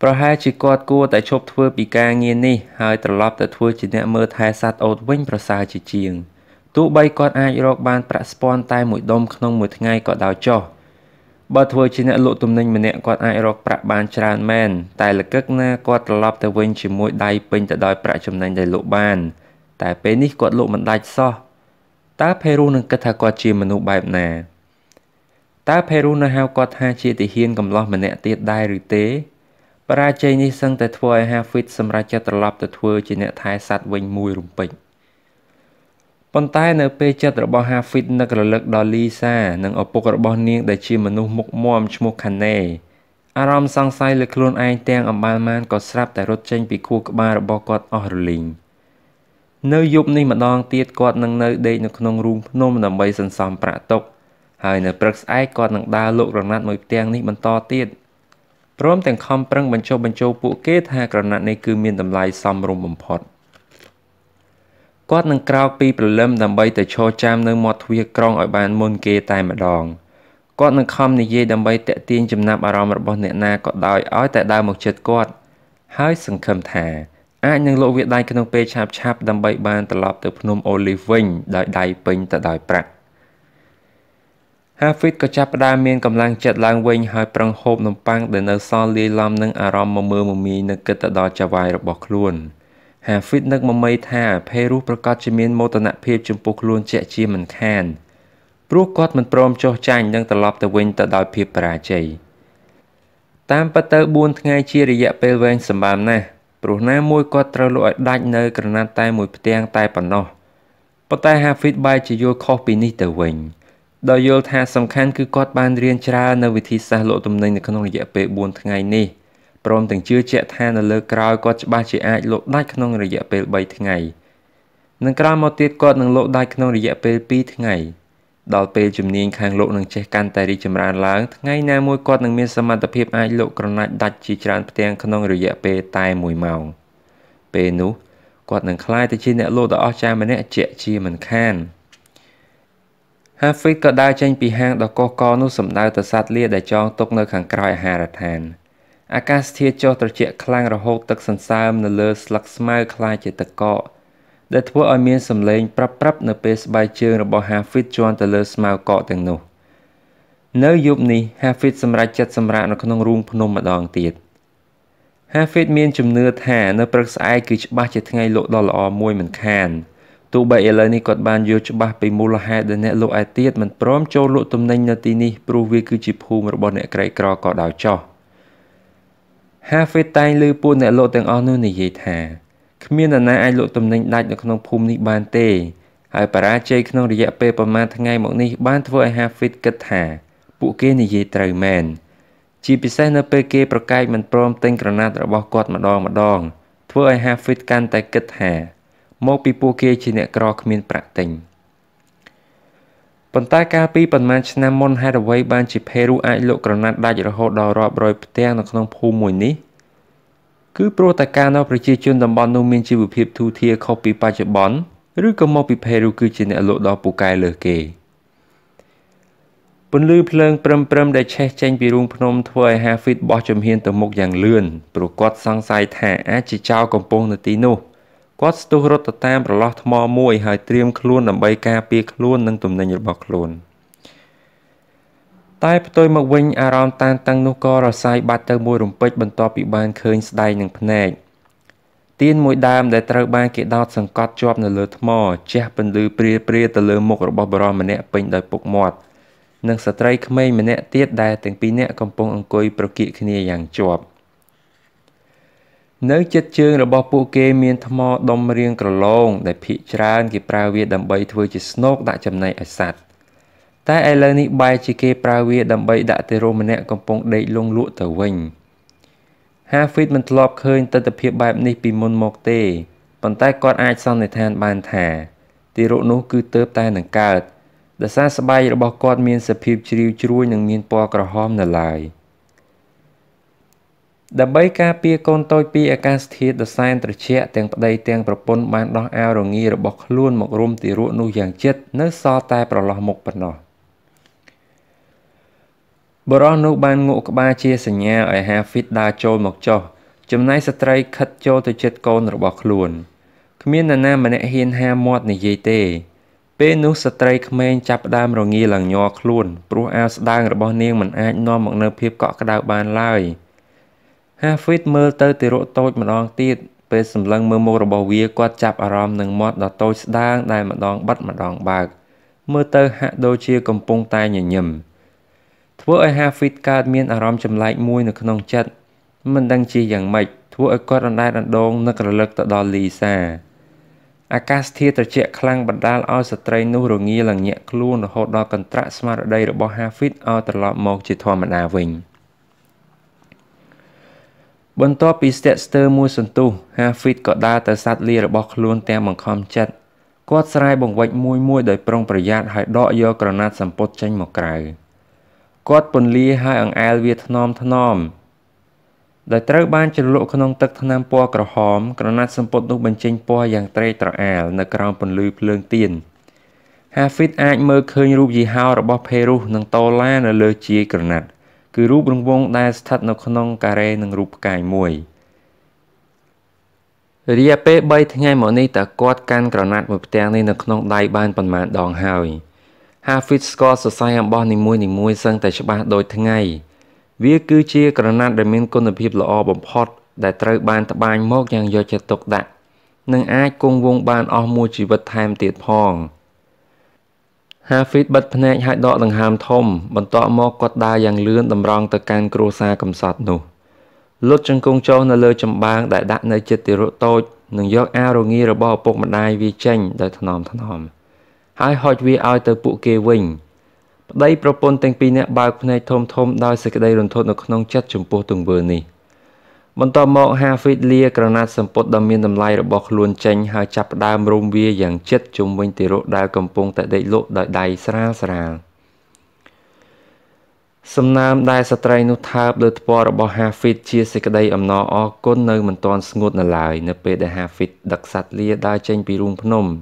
ប្រហែល ជា គាត់ គួរ តែ ឈប់ ធ្វើ ពី ការ ងារ នេះ ហើយ ត្រឡប់ ទៅ ធ្វើ ជា អ្នក មើល ថែ សត្វ អូត វិញ ប្រសើរ ជា ជាង ទោះ បី គាត់ អាច រក បាន ប្រាក់ ស្ពាន់ តែ មួយ ដុំ ក្នុង មួយ ថ្ងៃ ក៏ ដោយ ចុះ បើ ធ្វើ ជា អ្នក លក់ ទំនិញ ម្នាក់ គាត់ អាច រក ប្រាក់ បាន ច្រើន មែន តែ លកឹក ណា គាត់ ត្រឡប់ ទៅ វិញ ជាមួយ ដៃ ពេញ ទៅ ដោយ ប្រាក់ ចំណេញ ដែល លក់ បាន តែ ពេល នេះ គាត់ លក់ មិន ដាច់ សោះ តើ ភេរុ នឹង គិត ថា គាត់ ជា មនុស្ស បែប ណា តើ ភេរុ នៅ ហៅ គាត់ ថា ជា ទាហាន កំឡោះ ម្នាក់ ទៀត ដែរ ឬ ទេ បរាជ័យ នេះ សឹង តែ ធ្វើ ឲ្យ ហាហ្វី សម្រាប់ ចិត្ត ត្រឡប់ ទៅ ធ្វើ ជា អ្នក ថែ សត្វ វិញ មួយ រំពេច ប៉ុន្តែ នៅ ពេល ចិត្ត របស់ ហាហ្វី នឹក រលឹក ដល់ លីសា និង ឪពុក របស់ នាង ដែល ជា មនុស្ស មុខមាំ ឈ្មោះ ខាណេ អារម្មណ៍ សង្ស័យ លើ ខ្លួន ឯង ទាំង អម្បាលម៉ាន ក៏ ស្រាប់ តែ រត់ ចេញ ពី ខួរ ក្បាល របស់ គាត់ អស់ រលីង នៅ យប់ នេះ ម្ដង ទៀត គាត់ នឹង នៅ ដេក នៅ ក្នុង រូង ភ្នំ ដើម្បី សន្សំ ប្រាក់ ទុក ហើយ នៅ ព្រឹក ស្អែក គាត់ នឹង ដើរ លក់ រណាត់ មួយ ផ្ទាំង នេះ បន្ត ទៀត ព្រម ទាំង ខំ ប្រឹង បញ្ចុះ បញ្ចូល ពួកគេ ថា ក្រណាត់ នេះ គឺ មាន តម្លៃ សមរម្យ បំផុត គាត់ នឹង ក្រោក ពី ព្រលឹម ដើម្បី ទៅ ឈរ ចាំ នៅ មាត់ ទ្វារ ក្រុង ឲ្យ បាន មុន គេ តែ ម្ដង គាត់ នឹង ខំ និយាយ ដើម្បី តាក់ទាញ ចំណាប់ អារម្មណ៍ របស់ អ្នក ណា ក៏ ដោយ ឲ្យ តែ ដើរ មក ជិត គាត់ ហើយ សង្ឃឹម ថា អាច នឹង លក់ វា ដៃ ក្នុង ពេល ឆាប់ ឆាប់ ដើម្បី បាន ត្រឡប់ ទៅ ភ្នំ អូលីវ វិញ ដោយ ដៃ ពេញ ទៅ ដោយ ប្រាក់ ហាហ្វីត ក៏ ចាប់ ផ្ដើម មាន កម្លាំង ចិត្ត ឡើង វិញ ហើយ ប្រឹង ហូប នំប៉័ង ដែល នៅ សល់ លាយឡំ នឹង អារម្មណ៍ មើល មមាញ នៅ គិត ទៅ ដល់ ចៅហ្វាយ របស់ ខ្លួន ហាហ្វីត នឹក មមៃ ថា ភេរុ ប្រកាស ជា មាន មោទនភាព ចំពោះ ខ្លួន ជាក់ ជា មិន ខាន ព្រោះ គាត់ មិន ព្រម ចុះ ចាញ់ នឹង ត្រឡប់ ទៅ វិញ ទៅ ដោយ ភាព បរាជ័យ តាម ពិត ទៅ បួន ថ្ងៃ ជា រយៈ ពេល វែង សម្បើម ណាស់ ព្រោះ ណា មួយ គាត់ ត្រូវ លក់ ឲ្យ ដាច់ នៅ ក្រណាត់ តែ មួយ ផ្ទាំង តែ ប៉ុណ្ណោះ ប៉ុន្តែ ហាហ្វីត បែរ ជា យល់ ខុស ពី នេះ ទៅ វិញ ដោយ យល់ ថា សំខាន់ គឺ គាត់ បាន រៀន ច្រើន នៅ វិធីសាស្ត្រ លក់ ទំនិញ នៅ ក្នុង រយៈ ពេល បួន ថ្ងៃ នេះ ព្រម ទាំង ជឿជាក់ ថា នៅ លើ ក្រោយ គាត់ ច្បាស់ ជា អាច លក់ ដាច់ ក្នុង រយៈ ពេល បី ថ្ងៃ និង ក្រោយ មក ទៀត គាត់ នឹង លក់ ដាច់ ក្នុង រយៈ ពេល ពីរ ថ្ងៃ ដល់ ពេល ជំនាញ ខាង លក់ នឹង ចេះ កាន់ តែ រីក ចម្រើន ឡើង ថ្ងៃ ណា មួយ គាត់ នឹង មាន សមត្ថភាព អាច លក់ ក្រណាត់ ដាច់ ជា ច្រើន ផ្ទាំង ក្នុង រយៈ ពេល តែ មួយម៉ោង ពេល នោះ គាត់ នឹង ខ្លាយ ទៅ ជា អ្នក លក់ ដ៏ អស្ចារ្យ ម្នាក់ ជាក់ ជា មិន ខាន ហាហ្វីត ក៏ ដើរ ចេញ ពី ហាង ដ៏ កុះករ នោះ សម្ដៅ ទៅ សត្វលា ដែល ចង ទុក នៅ ខាង ក្រោយ អាហារដ្ឋាន អាកាសធាតុ ចុះ ត្រជាក់ ខ្លាំង រហូត ទឹក សន្សើម នៅ លើ ស្លឹក ស្មៅ ខ្លាយ ជា ទឹក កក ដែល ធ្វើ ឲ្យ មាន សម្លេង ប្រាប់ៗ នៅ ពេល ស្បែក ជើង របស់ ហាហ្វីត ជន់ ទៅ លើ ស្មៅ កក ទាំង នោះ នៅ យប់ នេះ ហាហ្វីត សម្រេច ចិត្ត សម្រាក នៅ ក្នុង រូង ភ្នំ ម្ដង ទៀត ហាហ្វីត មាន ជំនឿ ថា នៅ ព្រឹក ស្អែក គឺ ច្បាស់ ជា ថ្ងៃ លក់ ដ៏ ល្អ មួយ មិន ខាន ទោះ បី ឥឡូវ នេះ គាត់ បាន យល់ ច្បាស់ ពី មូលហេតុ ដែល អ្នក លក់ ឯ ទៀត មិន ព្រម ចូល លក់ ទំនិញ នៅ ទី នេះ ព្រោះ វា គឺជា ភូមិ របស់ អ្នក ក្រី ក្រ ក៏ ដោយ ចុះ ហាហ្វីត តែងឮ ពួក អ្នក លក់ ទាំង អស់ នោះ និយាយ ថា គ្មាន នរណា អាច លក់ ទំនិញ ដាច់ នៅ ក្នុង ភូមិ នេះ បាន ទេ ហើយ បរាជ័យ ក្នុង រយៈ ពេល ប្រមាណ ថ្ងៃ មក នេះ បាន ធ្វើ ឲ្យ ហាហ្វីត គិត ថា ពួក គេ និយាយ ត្រូវ មែន ជា ពិសេស នៅ ពេល គេ ប្រកែក មិន ព្រម ទិញ ក្រណាត់ របស់ គាត់ ម្ដង ម្ដង ធ្វើ ឲ្យ ហាហ្វីត កាន់ តែ គិត ថា មក ពី ពួក គេ ជា អ្នក ក្រ គ្មាន ប្រាក់ ទិញ ប៉ុន្តែ កាល ពី ប្រមាណ ឆ្នាំ មុន ហេតុ អ្វី បាន ជា ភេរុ អាច លក់ ក្រណាត់ ដាច់ រហូត ដល់ រាប់ រយ ផ្ទាំង នៅ ក្នុង ភូមិ មួយ នេះ គឺ ព្រោះ តែ កាល នៅ ប្រជា ជន តំបន់ នោះ មាន ជីវភាព ធូរធារ ខុស ពី បច្ចុប្បន្ន ឬ ក៏ មក ពី ភេរុ គឺជា អ្នក លក់ ដ៏ ពូកែ លើ គេ ពន្លឺ ភ្លើង ព្រឹមៗ ដែល ឆេះ ចេញ ពី រូង ភ្នំ ធ្វើ ឲ្យ ហាហ្វីត បោះ ជំហាន ទៅ មុខ យ៉ាង លឿន ព្រោះ គាត់ សង្ស័យ ថា អាច ជា ចៅ កំពុង នៅ ទី នោះ គាត់ ស្ទុះ រត់ ទៅ តាម ប្រឡោះ ថ្ម មួយ ហើយ ត្រៀម ខ្លួន ដើម្បី ការពារ ខ្លួន និង ទំនិញ របស់ ខ្លួន តែ ផ្ទុយ មក វិញ អារម្មណ៍ តានតឹង នោះ ក៏ រសាយ បាត់ ទៅ មួយ រំពេច បន្ទាប់ ពី បាន ឃើញ ស្ដែង និង ភ្នែក Tin mùi đàm để trở ban kỹ đào sân cót chóp nở lửa thmò, chép bình lư pria pria tờ lửa mục rộ bó bó mẹ bình đời bốc mọt. Nâng sở trái khmây mẹ tiết đài tình bí nẹ công bông ổng côi bó kị khá nè dàng chóp. Nếu chất chương rộ bó bó kê miên thmò đông riêng cỏ lông, để phị tràn kì pra viết đầm bầy thua chì snok đã chầm này ở sạch. Tại ai lơ ní bài chì kê pra viết đầm bầy đã tê rô mẹ công bông đầy lông lụa tờ vinh. Hà phít mình lọc khơi tất tập hiệp bài này bị môn mộc tê, bằng tay con ai xong này than bàn thả, thì rộ nô cứ tớp tay nâng cợt, đã xa xa bay rồi bỏ con miên sập hiệp chìu chui nâng miên bò cỏ hôm nở lại. Đã bấy ca pia con tôi pia ca thiết đã xa trở trẻ tiếng bà đầy tiếng bà bôn bàn đo ao rồi nghi rồi bỏ luôn một rôm thì rộ nô dàng chết nước so tay bà lọc mộc bà nọ. Bộ rõ nụ bàn ngũ các ba chia sẻ nhau ở hai phít đa chôn một chó, chấm nay sẽ trai khất chô tôi chết con rồi bọc luôn. Cảm ơn là nam mà nẹ hiên hai mọt này dây tê. Bên nụ sẽ trai khmên chạp đam rồi nghi làng nhọc luôn, bố áo sẽ đang rồi bỏ niên mình ách non một nơi phiếp cọ các đạo bàn lai. Hai phít mơ tơ từ rỗ tốt mà đoàn tiết, bên xâm lăng mơ mô rồi bỏ vía qua chạp ở rõm nâng mọt đó tôi sẽ đang đai mà đoàn bắt mà đoàn bạc. Mơ tơ hạ đô chia cầm bông tay nhờ nhầm. Thua ai ha phít cát miên ở rõm chầm lại mùi nực nông chất. Mình đang chi dàng mạch, thua ai có đoàn đai đoàn đông nực rỡ lực tạo đo lì xa. A cát thiết trở trẻ khlang bật đá lao sạch trây nụ rồi nghi làng nhẹ khuôn rồi hốt đo cần trạc smart ở đây rồi bỏ ha phít ao trở lọt một chỉ thoa mặt à vinh. Bần tố bí sạch tơ mùi xuân tu, ha phít có đá tờ sát lì rồi bỏ khuôn tèm bằng khom chất. Quát srai bằng vạch mùi mùi đời prong bởi giác hãy đọ dô cỏ nát xâm bốt chanh một cài. Cốt bồn lì hai ẩn ai viết thơm thơm. Đời trở ban trở lộ khăn ông tức thân nam bó cỏ hòm, cỏ nát xâm bốt nút bình chênh bó dàng trây trở ảo nâng cỏ bồn lì phương tiền. Hà phít anh mơ khơi rụp dì hào rồi bó phê rụp nâng tô la nâng lơ chìa cỏ nát. Cứ rụp rung vông đai sát nâng khăn ông cà rê nâng rụp cài mùi. Rìa bế bây thang ngay mỏ ní ta cốt can cỏ nát mùi bèng nâng khăn ông đai ban bàn mạng đòn hòi. Hafid score sở sai hàm bó nìm mùi nìm mùi sân tại chấp bạc đôi tháng ngày. Vì cứ chia cỏ nát để mình con hợp hiệp lọ bỏng hót để trở bàn tập bàn mốc dàng do chất tục đạc. Nâng ai cung vông bàn ổ mùi chỉ vật thêm tiệt phong. Hafid bật phân hạch hại đọ đằng hàm thông, bần tọa mốc quát đa dàng lươn đầm rong tờ can cổ xa cầm sọt nụ. Lốt chân cung châu nà lơ châm bạc đại đạc nơi chết tì rộ tốt, nâng dọc áo rồi nghi rồi bó bốc mặt đai vi chanh đời thân hòm. Hãy hỏi vì ai tới bộ kê vinh. Đây bà bồn tình bí nẹ bạc phần này thông thông đôi sẽ cái đây rộn thốt nó khăn nông chất chùm bố từng vừa này. Bọn tòa mộng hà phít lia cỏ nát xâm bốt đâm miên đâm lai rồi bọc luôn chanh hai chạp đam rôm vía dàng chất chùm vinh tì rộ đào cầm bông tại đây lộ đợi đầy sra sra. Xâm nam đai sạch rai nụ tháp đôi thua rồi bọc hà phít chia sẽ cái đây ẩm nó o côn nơi mình toàn ngột nở lại nợ bê để hà phít đặc sát lia đai chanh bí rung phnom.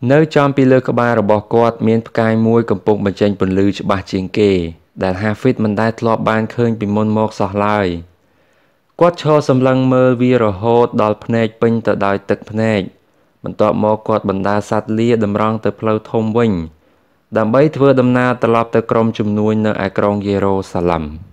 Nếu chọn bí lưu các bà rồi bỏ quát miễn bất kỳ mùi cầm bụng bằng chênh bằng lưu cho bà chiến kê, đàn hà phít mình đã lọt bàn khơi bình môn mốc sọt lại. Quát cho xâm lăng mơ vi rồi hốt đọt phần nếch bình tờ đòi tực phần nếch. Mình tọa mô quát bằng đá sát lia đầm rong tờ phlâu thông vinh. Đàm bấy thưa đầm na tờ lọp tờ crom chùm nuôi nợ ai crom dê rô xa lầm.